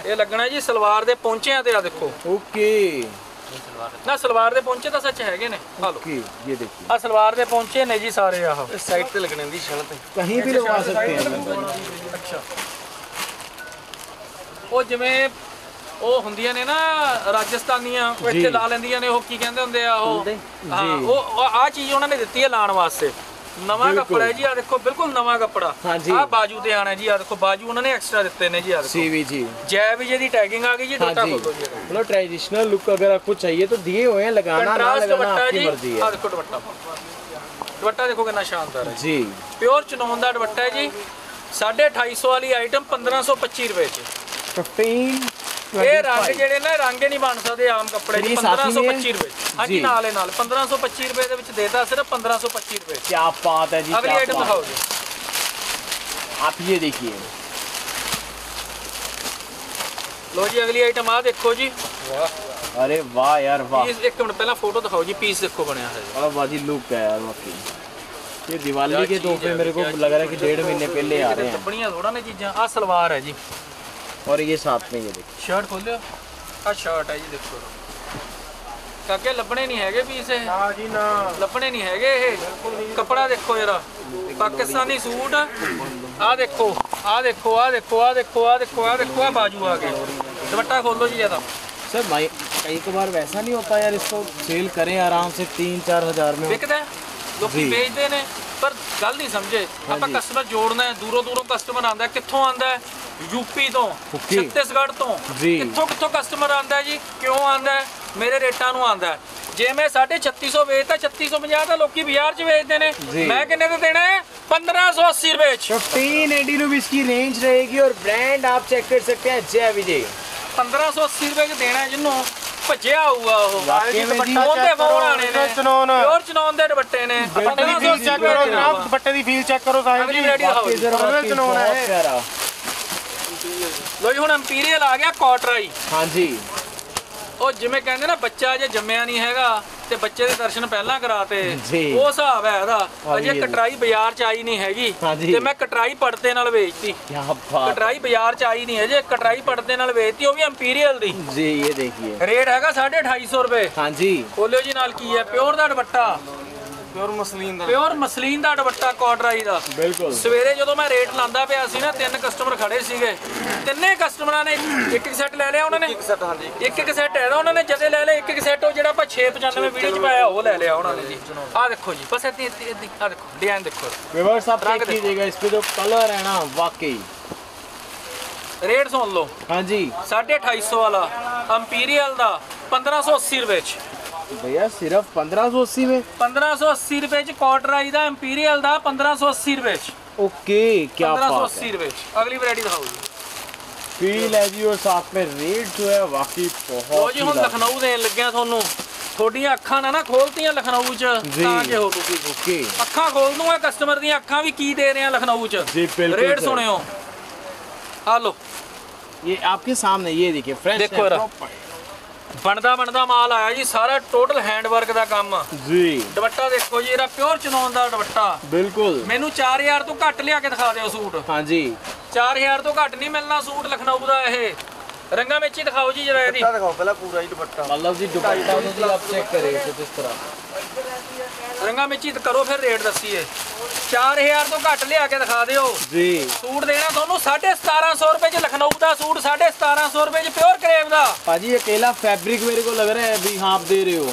ये लगना जी सलवार दे पहुंचे हैं तेरा देखो ओके ना सलवार दे पहुंचे तो सच है ने। ओके ये देखिए आ सलवार दे पहुंचे ने जी सारे। आ इस साइड पे लगने दी शर्ट कहीं भी लगवा सकते हैं। अच्छा वो जिवें ਉਹ ਹੁੰਦੀਆਂ ਨੇ ਨਾ ਰਾਜਸਥਾਨੀਆਂ ਇੱਥੇ ਲਾ ਲੈਂਦੀਆਂ ਨੇ ਉਹ ਕੀ ਕਹਿੰਦੇ ਹੁੰਦੇ ਆ ਉਹ ਹਾਂ ਉਹ ਆ ਚੀਜ਼ ਉਹਨਾਂ ਨੇ ਦਿੱਤੀ ਹੈ ਲਾਣ ਵਾਸते। नवा कपड़ा है जी आ देखो बिल्कुल नवा कपड़ा। आ बाजू ते आना जी आ देखो बाजू उन्होंने एक्स्ट्रा दिते ने जी। आ सीवी जी जय विजय दी टैगिंग आ गई जी। डोटा खोलो जी मतलब ट्रेडिशनल लुक अगर आपको चाहिए तो दिए हुए हैं, लगाना ना लगाना आपकी मर्जी है। आ देखो दुपट्टा, दुपट्टा देखो कितना शानदार है जी। प्योर चनौन दा दुपट्टा है जी। साढ़े अठाई सौ वाली आइटम पंद्रह सौ पच्ची रुपए ये। रंग जेडे ना रंग नहीं बन सकते आम कपड़े जी। पंद्रह सौ पच्ची रुपए हाँ जी नाल नाल पंद्रह सौ पच्ची रुपए दे विच देता सिर्फ पंद्रह सौ पच्ची रुपए। क्या बात है जी। अगली आइटम दिखाओ जी आप ये देखिए। लो जी अगली आइटम आ देखो जी। वाह अरे वाह यार वाह। एक मिनट पहला फोटो दिखाओ जी। पीस देखो बनया है और वाह जी लुक है यार वाकई। ये दिवाली के तोहफे मेरे को लग रहा है कि डेढ़ महीने पहले आ रहे हैं। बढ़िया थोड़ा ना चीज़ां। आ सलवार है जी और ये साथ में ये देखो शर्ट खोलो। आ शर्ट है जी देखो काके लपने नहीं है पीस ना जी ना लपने नहीं है। कपड़ा देखो जरा पाकिस्तानी सूट। आ देखो आ देखो आ देखो आ देखो आ देखो आ देखो आ बाजू आ गए। दुपट्टा खोलो जी ज़्यादा सर भाई कई बार वैसा नहीं होता यार। इसको सेल करें आराम से तीन चार हज़ार में बिकता है। लोग बेचते हैं पर गल नहीं समझे। आप कस्टमर जोड़ना है। दूरों दूरों कस्टमर आता है। कितों आता है यूपी तो छत्तीसगढ़ तो कितों कितों कस्टमर आता है जी। क्यों आता है मेरे रेटा नूं आंदा है। जे मैं साढ़े छत्ती सौ बेचता छत्ती सौ पंजाह का लोग बाजार च बेचते हैं। मैं किन्ने का देना है पंद्रह सौ अस्सी रुपए। फिफ्टीन एटी रुपीज की रेंज रहेगी और ब्रांड आप चेक कर सकते हैं जय विजय। पंद्रह सौ अस्सी रुपए का देना है जिन्होंने भज्या हुआ चनौन के दुपट्टे ने। दुपट्टे की फील चेक करो। लो जी हुण इंपीरियल आ गया कॉटराई हाँ जी। और जिमें कहते ना बच्चा अजे जमया नहीं है ते बच्चे के दर्शन पहला कराते वो हिसाब है। अजे कटराई बाजार च आई नहीं हैगी ते मैं कटराई पड़ते नाल बेचती। कटराई बाजार च आई नहीं है जे कटराई पड़ते नाल बेचती वो भी इंपीरियल दी जी। ये देखिए रेट हैगा साढ़े अठाई सौ रुपए हाँ जी। बोलो जी नाल की है प्योर दा दुपट्टा प्योर मसलीन दा प्योर मसलीन दा दुपट्टा कॉटराई दा बिल्कुल। सवेरे जो मैं रेट लांदा पिया सी ना तीन कस्टमर खड़े सीगे। ਤਿੰਨੇ ਕਸਟਮਰਾਂ ਨੇ ਇੱਕ ਇੱਕ ਸੈੱਟ ਲੈ ਲਿਆ ਉਹਨਾਂ ਨੇ। ਇੱਕ ਸੈੱਟ ਹਾਂਜੀ ਇੱਕ ਇੱਕ ਸੈੱਟ ਹੈ ਉਹਨਾਂ ਨੇ ਜਦੇ ਲੈ ਲਿਆ ਇੱਕ ਇੱਕ ਸੈੱਟ। ਉਹ ਜਿਹੜਾ ਆਪਾਂ ਛੇ ਪਚਾਨਵੇਂ ਵੀਡੀਓ ਚ ਪਾਇਆ ਉਹ ਲੈ ਲਿਆ ਉਹਨਾਂ ਨੇ ਜੀ। ਆ ਦੇਖੋ ਜੀ ਬਸ ਇੱਥੇ ਆ ਦੇਖੋ ਡਿਜ਼ਾਈਨ ਦੇਖੋ ਵਿਵਰਸ ਆਪ ਚੈੱਕ कीजिएगा। ਇਸ ਤੇ ਜੋ ਕਲਰ ਹੈ ਨਾ ਵਾਕਈ ਰੇਟ ਸੁਣ ਲਓ ਹਾਂਜੀ। ਸਾਢੇ ਅਠਾਈ ਸੌ ਵਾਲਾ ਇੰਪੀਰੀਅਲ ਦਾ ਪੰਦਰਾਂ ਸੌ ਅੱਸੀ ਰੁਪਏ ਚ भैया सिर्फ पंद्रह सौ अस्सी में पंद्रह सौ अस्सी रुपए च कॉटराई दा इंपीरियल दा पंद्रह सौ अस्सी रुपए च ओके। क्या पंद्रह सौ अस्सी रुपए च अगली वैरायटी दिखाओ जी। फील है जी और साथ में रेट जो है वाकई बहुत। हम लखनऊ देन लगे थोनू थोड़ी अखा ना ना खोलती लखनऊ च ओके। अखा खोल दूंगा कस्टमर दी अखा भी की दे रहे हैं लखनऊ च। रेट सुने हो आ लो ये आपके सामने ये देखिए फ्रेश देखो बनदा बनदा माल आया जी। सारा टोटल हैंडवर्क का काम जी। दुपट्टा देखो जी इहदा प्योर चनौन दा दुपट्टा बिल्कुल। मैनू चार हज़ार तो घट लिया के दिखा दिओ सूट हाँ जी। चार हज़ार तो घट नहीं मिलना सूट लखनऊ का। यह रंगा में अच्छी दिखाओ जी जरा, दिखाओ पहला पूरा ही दुपट्टा, मतलब जी दुपट्टा में जी आप चेक करें कुछ इस तरह। रंगा में अच्छी करो फिर रेट दसिए, चार हजार तो घट लिया के दिखा दो जी। सूट देना थोनू साढ़े सतारा सौ रुपए लखनऊ का सूट, साढ़े सतारा सौ रुपए प्योर करेब का। भाजी अकेला फैब्रिक मेरे को लग रहा है भी हाँ आप दे रहे हो।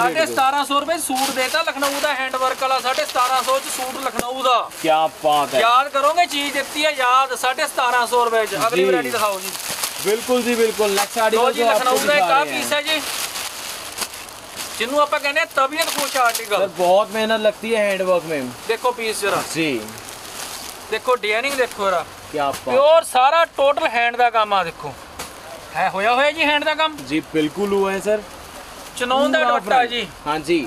साढ़े सतारा सौ रुपए सूट देता लखनऊ का, हैंड वर्क वाला साढ़े सतारा सौ सूट लखनऊ का। क्या बात है, याद करोगे चीज देती है याद, साढ़े सतारा सौ रुपए। अगली वैरायटी दिखाओ जी। बिल्कुल जी बिल्कुल, नेक्स्ट आर्टिकल जी लखनऊ का एक आप पीस है जी, जिन्हों आप कहने तबीयत खुश आर्टिकल। सर बहुत मेहनत लगती है हैंडवर्क में, देखो पीस जरा जी, देखो डिजाइनिंग देखो जरा, क्या प्योर सारा टोटल हैंड का काम आ। देखो है होया होया जी हैंड का काम जी, बिल्कुल हुआ है सर। चनौन का दुपट्टा जी, हाँ जी,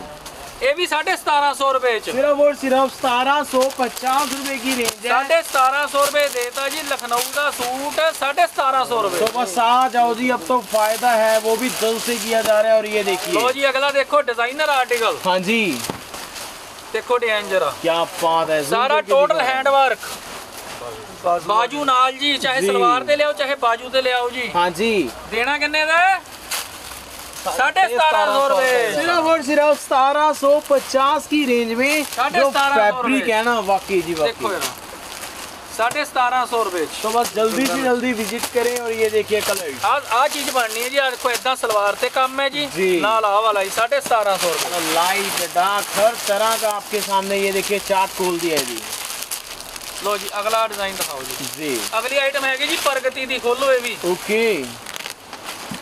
ये भी साढ़े सतारा सौ रुपए, सिर्फ और सिर्फ सतारा सौ पचास रुपए की रेंज है। साढ़े सतारा सौ रुपए देता जी लखनऊ का सूट, साढ़े सतारा सौ रुपए। तो बस आ जाओ जी, अब तो फायदा है वो भी दिल से किया जा रहा है। और ये देखिए तो जी अगला देखो डिजाइनर आर्टिकल, हाँ जी देखो डिजाइन जरा, क्या बात है। सारा टोटल हैंडवर्क, बाजू नाल जी, चाहे सलवार ते ले आओ चाहे बाजू ते ले आओ जी। हाँ जी, देना किन्ने दा साढ़े सतारा सौ रुपए, सिर्फ और सिर्फ सतारा सौ पचास की रेंज में जो फैब्रिक है ना वाकई जी वाकई, साढ़े सतारा सौ रुपए। तो बस जल्दी से जल्दी विजिट करें। और ये देखिए कलर आज आ चीज बननी है जी, आज को इदा सलवार से काम है जी, नाल आ वाला ही साढ़े सतारा सौ रुपए। लाइट डार्क हर तरह का आपके सामने, ये देखिए चार्ट खोल दिया है जी। लो जी अगला डिजाइन दिखाओ जी। जी अगली आइटम है जी प्रगति दी, खोलो ये भी। ओके,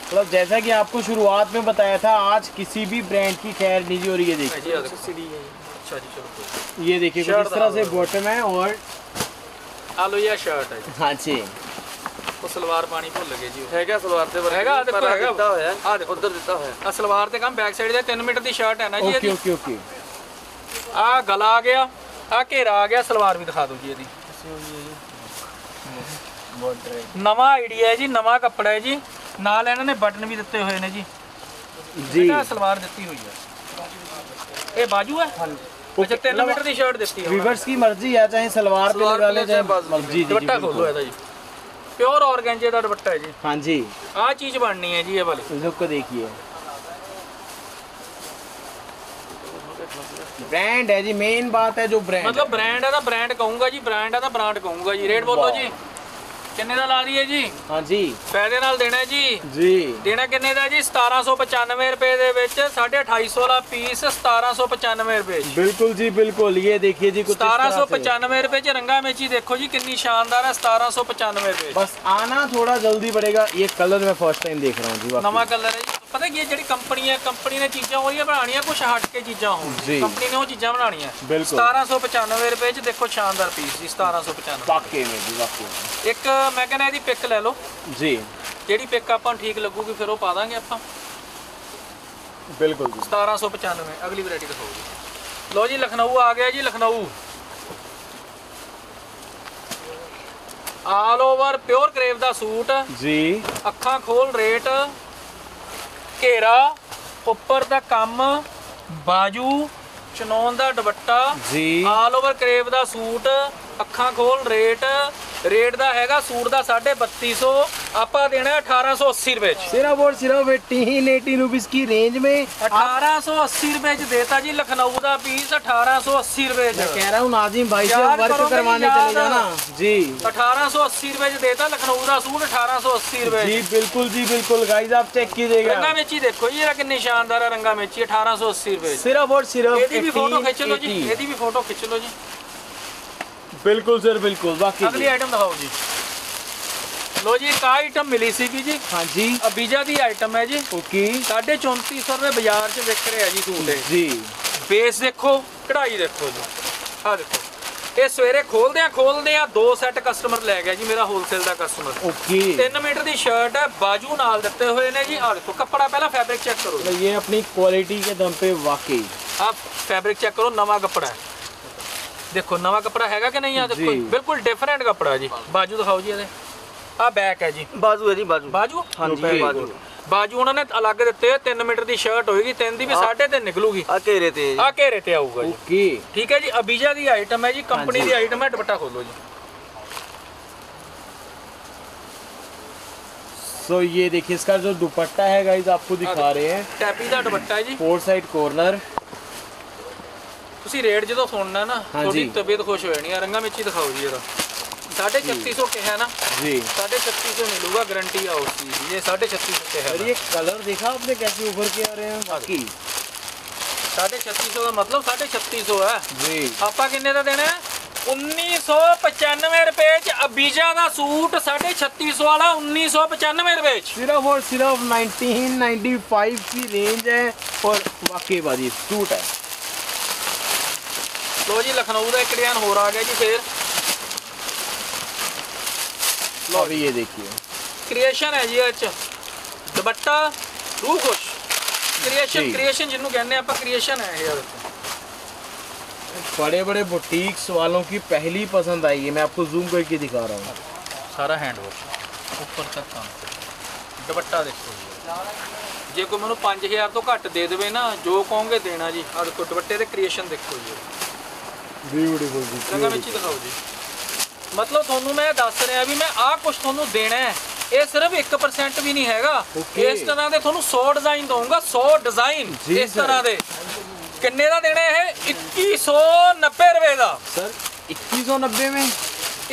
मतलब जैसा कि आपको शुरुआत में बताया था आज किसी भी ब्रांड की खैर नहीं जी। और ये देखिए अच्छा जी, ये देखिए कुछ इस तरह से बॉटम है और आलो ये शर्ट है। हाँ जी, वो सलवार पानी भूल लगे जी, है क्या सलवार से है क्या, देखो है क्या है, आ देखो उधर दिता है आ सलवार से काम बैक साइड से तीन मीटर दी शर्ट है ना जी। ओके ओके ओके, आ गला आ गया, आ घेरा आ गया, सलवार भी दिखा दो जी। यदि नवा आइडिया है जी, नवा कपड़ा है जी, नाल इन्होंने बटन भी दिते हुए ने जी। जी सलवार दी हुई है, ये बाजू है। अच्छा तीन मीटर की शर्ट दी है, व्यूअर्स की मर्जी है चाहे सलवार पे लगा ले चाहे मर्जी। दुपट्टा खोलो है जी, प्योर ऑर्गेंजे का दुपट्टा है जी। हाँ जी, आ चीज बननी है जी, ये वाली लुक देखिए। ब्रांड है जी, मेन बात है जो ब्रांड, मतलब ब्रांड है ना ब्रांड कहूंगा जी, ब्रांड है ना ब्रांड कहूंगा जी। रेट बोलो जी किन्ने दा ला रही है जी। हाँ जी, पैदे नाल देना है जी। जी देना किन्ने दा जी, सतारा सौ पचानवे रुपए दे विच साढ़े अठाई सौ वाला पीस, सतारा सौ पचानवे रुपए। बिल्कुल जी बिल्कुल, ये देखिए जी सतारा सौ पचानवे रुपए च रंगा मेची देखो जी कितनी शानदार है, सतारा सौ पचानवे रुपए। बस आना थोड़ा जल्दी पड़ेगा। ये कलर मैं फर्स्ट टाइम देख रहा हूँ जी, नवा कलर है जी। पता है ये जी कंपनी है, कंपनी ने चीजा हो बनानिया कुछ हटके चीजा हो, कंपनी ने वो चीजा बनानिया। सतारा सौ पचानवे रुपए च देखो शानदार पीस जी, सतारा सौ पचानवे। एक मैं कहना यदि पिक ले लो जी, जी पिक आप ठीक लगूगी फिर वो पा देंगे आप। बिल्कुल सतारा सौ पचानवे। अगली वैरायटी दिखाओ। लो जी लखनऊ आ गया जी, Lucknow all over pure crepe का सूट जी, अखा खोल रेट, घेरा उपर का काम, बाजू चनौन का दुपट्टा जी, ऑल ओवर क्रेप का सूट, अखा खोल रेट। रेट का हैगा सूट का साढ़े बत्तीस सौ, आपा देना है अठारह सौ अस्सी रुपए, सिर्फ और सिर्फ एटीन एटीन रुपीज की रेंज में अठारह सौ अस्सी रुपए देता जी लखनऊ का पीस, अठारह सौ अस्सी रुपए। कह रहा हूँ नाजिम भाई से वर्क करवाने चले जाना जी, अठारह सौ अस्सी रुपए देता लखनऊ का सूट, अठारह सौ अस्सी रुपए जी। बिल्कुल जी बिल्कुल, गाइज आप चेक कीजिएगा। रंगा मेची देखो जी, कितनी शानदार है रंगा मेची, अठारह सौ अस्सी रुपए सिर्फ और सिर्फ। यदि भी फोटो खिंच लो जी, यदि भी फोटो खिंच लो जी। बिल्कुल सर बिल्कुल। बाकी अगली आइटम दिखाओ जी। लो जी का आइटम मिली सी जी। हाँ जी, अबीजा की आइटम है जी। ओके, साढ़े चौंती सौ रुपए बाजार च बिक रहे हैं जी सूट जी। बेस देखो, कढ़ाई देखो जी, हाँ देखो। ये सवेरे खोलते हैं खोलते हैं दो सैट कस्टमर लै गया जी, मेरा होलसेल का कस्टमर। ओके, तीन मीटर की शर्ट है, बाजू नाल दिते हुए ने जी। आ देखो कपड़ा, पहला फैब्रिक चेक करो, ये अपनी क्वालिटी के दम पे वाकई। आप फैब्रिक चेक करो, नवा कपड़ा है, देखो नवा कपड़ा हैगा कि नहीं। आ देखो बिल्कुल डिफरेंट कपड़ा जी। बाजू दिखाओ जी, आ बैक है जी, बाजू है जी, बाजू बाजू हाँ जी, बाजू बाजू उन्होंने अलग दिते। तीन मीटर की शर्ट होगी, तीन की भी साढ़े तीन निकलूगी, आ घेरे ते आ घेरे ते आऊगा जी। ठीक है जी, अबीजा की आइटम है जी, कंपनी की आइटम है। दुपट्टा खोलो जी, सो ये देखिए इसका जो दुपट्टा है गाइस आपको दिखा रहे हैं, टैपी का दुपट्टा है जी, फोर साइड कॉर्नर। ਤੁਸੀਂ ਰੇਟ ਜਦੋਂ ਸੁਣਨਾ ਨਾ ਤੁਹਾਡੀ ਤਬੀਅਤ ਖੁਸ਼ ਹੋ ਜਾਣੀ ਆ। ਰੰਗਾ ਮਿੱਚੀ ਦਿਖਾਓ ਜੀ ਇਹਦਾ। तीन हज़ार तीन सौ ਕਿਹਾ ਨਾ ਜੀ, तीन हज़ार तीन सौ ਮਿਲੂਗਾ, ਗਾਰੰਟੀ ਆ ਉਸ ਦੀ। ਇਹ तीन हज़ार तीन सौ ਤੇ ਹੈ। ਅਰੇ ਇਹ ਕਲਰ ਦੇਖਾ ਆਪਨੇ ਕੈਸੇ ਉੱਪਰ ਕੇ ਆ ਰਹੇ ਹਨ। ਬਾਕੀ तीन हज़ार तीन सौ ਦਾ ਮਤਲਬ तीन हज़ार तीन सौ ਹੈ ਜੀ। ਆਪਾਂ ਕਿੰਨੇ ਦਾ ਦੇਣਾ ਹੈ? उन्नीस सौ पचानवे रुपए च अबीजा का सूट तीन हज़ार छह सौ वाला उन्नीस सौ पचानवे रुपए च। सिर्फ और सिर्फ उन्नीस सौ पचानवे की रेंज है और वाकई वाली सूट है। लो जी लखनऊ का एक डिजाइन हो रहा है जी। फिर लो ये देखिए क्रिएशन है जी। अच्छा दुपट्टा रू खुश क्रिएशन, क्रिएशन जिन्होंने कहने आप क्रिएशन है यार। बड़े बड़े बुटीक्स वालों की पहली पसंद आई है। मैं आपको जूम करके दिखा रहा हूँ। सारा हैंड वॉश ऊपर तक काम। दुपट्टा देखो जे कोई मैं पाँच हज़ार तो घट दे देवे ना जो कहोगे देना जी। और दुपट्टे दे क्रिएशन देखो जी, ब्यूटीफुल जी। लगा मिची दिखाओ जी। मतलब थोनू मैं दस रहा भी मैं आ कुछ थोनू देना है। ये सिर्फ एक परसेंट भी नहीं हैगा। इस तरह के थोनू सौ डिजाइन दूंगा, सौ डिजाइन इस तरह के। किन्ने का देना है? इक्की सौ नब्बे रुपए का सर। इक्की सौ नब्बे में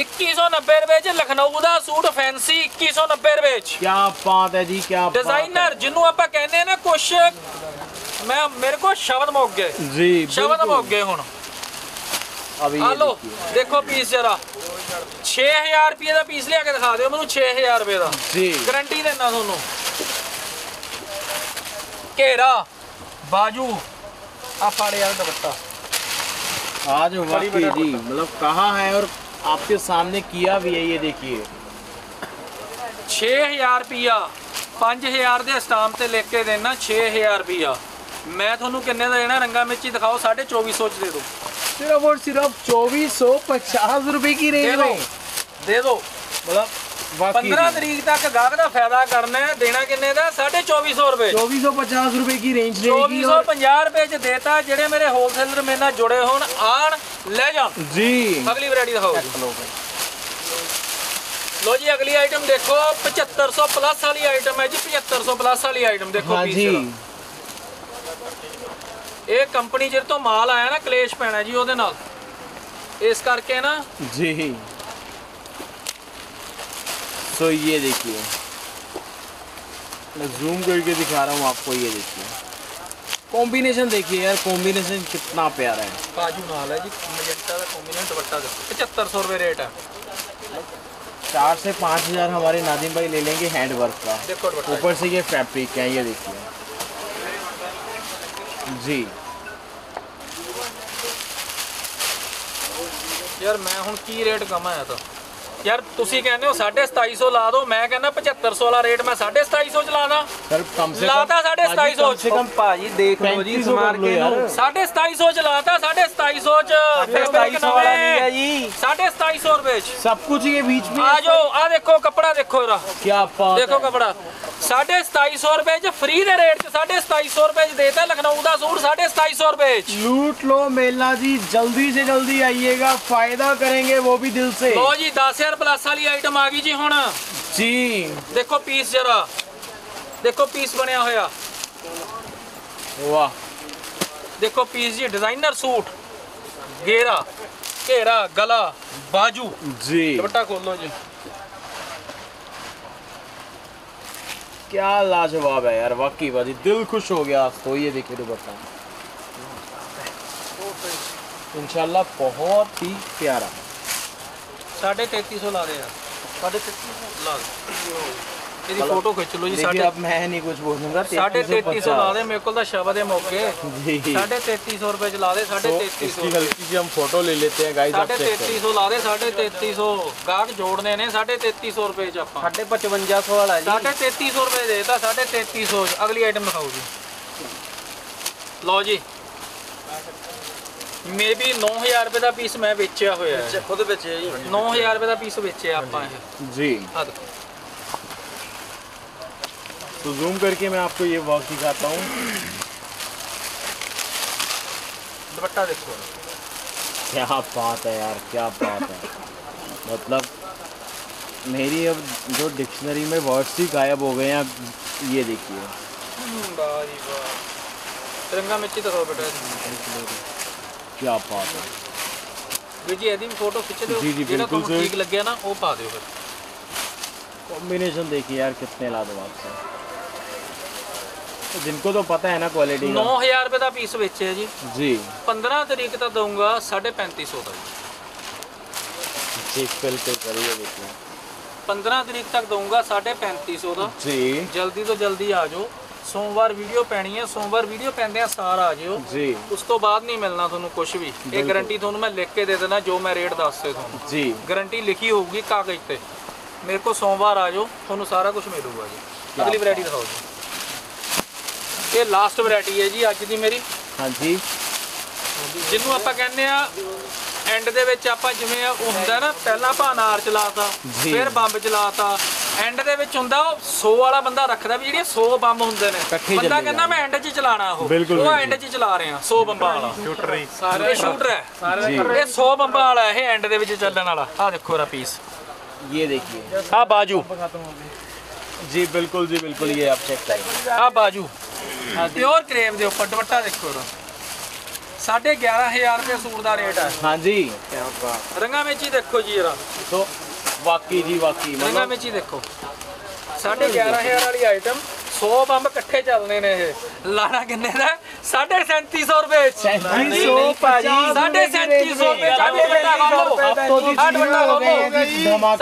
इक्की सौ नब्बे रुपए लखनऊ का सूट फैंसी इक्की सौ नब्बे रुपए। क्या बात है जी, क्या डिजाइनर जिन्होंने आप कहने हैं ना कुछ। मैं मेरे को शब्द मोक गए जी, शब्द मोक गए हूँ। हेलो देखो पीस जरा छे हजार रुपये का पीस लिया के दिखा दो मैं। छे हजार रुपये का गारंटी देना थोनू। घेरा बाजू यार दुपट्टा आज वाकई जी मतलब कहा है और आपके सामने किया भी है। ये देखिए छे हजार रुपया पांच हजार के स्टाम्प से लेके देना छे हजार रुपया। मैं थोनू किन्ने का देना? रंगा मिर्ची दिखाओ। साढ़े चौबीस सौ दे दो। सिर्फ और सिर्फ चौबीस सौ पचास रुपये की रेंज में दे दो। मतलब पंद्रह तारीख तक गाहक का फायदा करना है। देना किन्ने का? साढ़े चौबीस सौ रुपए, चौबीस सौ पचास रुपए की रेंज। चौबीस सौ पचास रुपए च देता। जेडे मेरे होलसेलर मेरे नाल जुड़े हो आन ले जान जी। अगली वैरायटी दिखाओ। लो जी अगली आइटम देखो पचहत्तर सौ प्लस वाली आइटम है जी। पचहत्तर सौ प्लस वाली आइटम देखो। हाँ जी ये कंपनी जिस तो माल आया ना कलेश पैना जी ओहदे नाल, इस करके ना जी। तो ये देखिए मैं जूम करके दिखा रहा हूँ आपको। ये देखिए कॉम्बिनेशन देखिए यार, कॉम्बिनेशन कितना प्यारा है। बाजू नाल है जी मजेंटा का कॉम्बिनेशन। दुपट्टा पचहत्तर सौ रुपये रेट है। चार से पाँच हज़ार हमारे नादिम भाई ले लेंगे हैंड वर्क का। ऊपर से ये फैब्रिक है ये देखिए जी। यार मैं हूँ की रेट कम आया था यार। तुसी कहने हो साढ़े सताई सौ ला दो, मैं कहना पचहत्तर सौ वाला रेट मैं साढ़े सताई सौ चलाना लाता। साढ़े सताई सौ साढ़े सताई सौ चलाता। साढ़े सताई सौ साढ़े सताई सौ रुपए सब कुछ ये बीच में। आ जाओ आ देखो कपड़ा देखो इरा क्या देखो कपड़ा। साढ़े सताई सौ रुपए च फ्री दे रेट च साढ़े सताई सौ रुपए च देता लखनऊ का सूट साढ़े सताई सौ रुपए। लूट लो मेला जी, जल्दी से जल्दी आइएगा, फायदा करेंगे वो भी दिल से। लो जी दस हजार प्लस वाली आइटम आ गई जी हुण जी। देखो पीस जरा, देखो पीस बनया होया। वाह देखो पीस जी। डिजाइनर सूट, घेरा घेरा गला बाजू जी। दुपट्टा खोल लो जी। क्या लाजवाब है यार वाकई बाजी, दिल खुश हो गया। तो ये देखिए दुपट्टा इंशाल्लाह बहुत ही प्यारा। साढ़े तैतीस सौ ला रहे यार, साढ़े तैतीस सौ ला दे। तेरी फोटो खिंच लो जी। साढ़े अब मैं नहीं कुछ बोलूँगा। साढ़े तैतीस सौ ला दे मेरे को शब्द है मौके। साढ़े तैतीस सौ रुपये चला दे। साढ़े तैतीस सौ हल्की सी हम फोटो ले लेते हैं गाइस। साढ़े तैतीस सौ ला दे। साढ़े तैतीस सौ गाहक जोड़ने ने। साढ़े तैतीस सौ रुपये च साढ़े पचवंजा सौ वाला साढ़े तैतीस सौ रुपये देता। साढ़े तैतीस सौ। अगली आइटम दिखाओ जी। लो जी मे भी नौ हज़ार रुपये का पीस मैं बेचा हुआ है। खुद बेचे नौ हज़ार रुपये का पीस बेचे आप जी। तो जूम करके मैं आपको ये वर्क दिखाता हूँ। दुपट्टा देखो क्या बात है यार, क्या बात है। मतलब मेरी अब जो डिक्शनरी में वर्ड्स ही गायब हो गए हैं। आप ये देखिए तिरंगा मिर्ची तो सौ बेटा क्या बात है जी जी यदि फोटो खींचे तो जी जी बिल्कुल ठीक लग गया ना वो पा दो। कॉम्बिनेशन देखिए यार कितने लाजवाब से, जिनको तो पता है ना क्वालिटी। नौ हज़ार रुपये का पीस बेचे है जी जी। पंद्रह तरीक का दूंगा साढ़े पैंती सौ तक जी। बिल्कुल करिए देखिए पंद्रह तरीक तक दूंगा साढ़े पैंती सौ का जी। जल्दी तो जल्दी आ जाओ, सोमवार वीडियो पैनी है, सोमवार वीडियो पैंदे सार आ जाओ जी। उस तो बाद नहीं मिलना थोनू कुछ भी। एक गारंटी थोनू मैं लिख के दे देना जो मैं रेट दस से थोनू जी गारंटी लिखी होगी कागज पे। मेरे को सोमवार आ जाओ थोनू सारा कुछ मिलूगा जी। अगली वैरायटी दिखाओ जी। ये लास्ट वैरायटी है जी अज की मेरी। हाँ जी जिन्होंने आप कहने एंड दे विच आपां जिवें ओह हुंदा ना पहला आपां अनार चलाता फिर बंब चलाता एंड दे विच हुंदा सौ वाला बंदा रखदा भी जेहड़े सौ बंब हुंदे ने बंदा कहंदा मैं एंड च चलाना ओह ओह एंड च चला रहे हैं सौ बंबा वाला शूटर ही सारे शूटर है सारे ये सौ बंबा वाला है एंड दे विच चलण वाला। आ देखो रा पीस ये देखिए आ बाजू जी बिल्कुल जी बिल्कुल ये आप चेक करें आ बाजू प्योर क्रेम दे उपर दुपट्टा देखो रा साढ़े ग्यारह हजार रुपये सूट का रेट है। हाँ जी रंगा मिर्ची देखो जी जरा तो वाकई जी वाकई रंगा मिर्ची देखो साढ़े ग्यारह हजार वाली आइटम सौ बंब कट्ठे चलने ने लाना किन्ने दा साढ़े सैंती सौ रुपये साढ़े सैंती सौ रुपये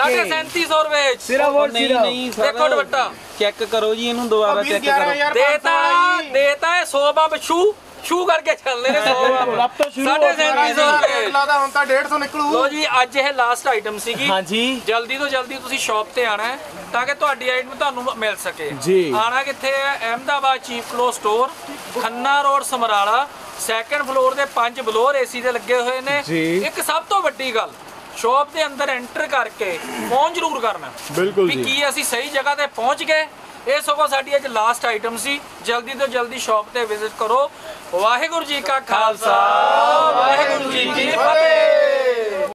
साढ़े सैंती सौ रुपये देखो दुपट्टा चेक करो जी इन्हू दोबारा चेक करो देता देता है सौ बंब छू छू करके चलने ने डेढ़ सौ निकलू। लो जी आज यह लास्ट आइटम सी की। हाँ जी जल्दी तो जल्दी तुसी शॉप ते आना है ताकि तुहाडी आइटम तुहानू मिल सके जी। आना किथे है Ahmedabad chief flow store Khanna road Samrala second floor दे पांच बलोर एसी दे लगे हुए ने। एक सब तो वड्डी गल शॉप दे अंदर एंटर करके फोन जरूर करना बिल्कुल जी कि असीं सही जगह ते पहुंच गए। ये सगों साडी अज लास्ट आइटम सी। जल्दी तो जल्दी शॉप ते विजिट करो। वाहिगुरू जी का खालसा।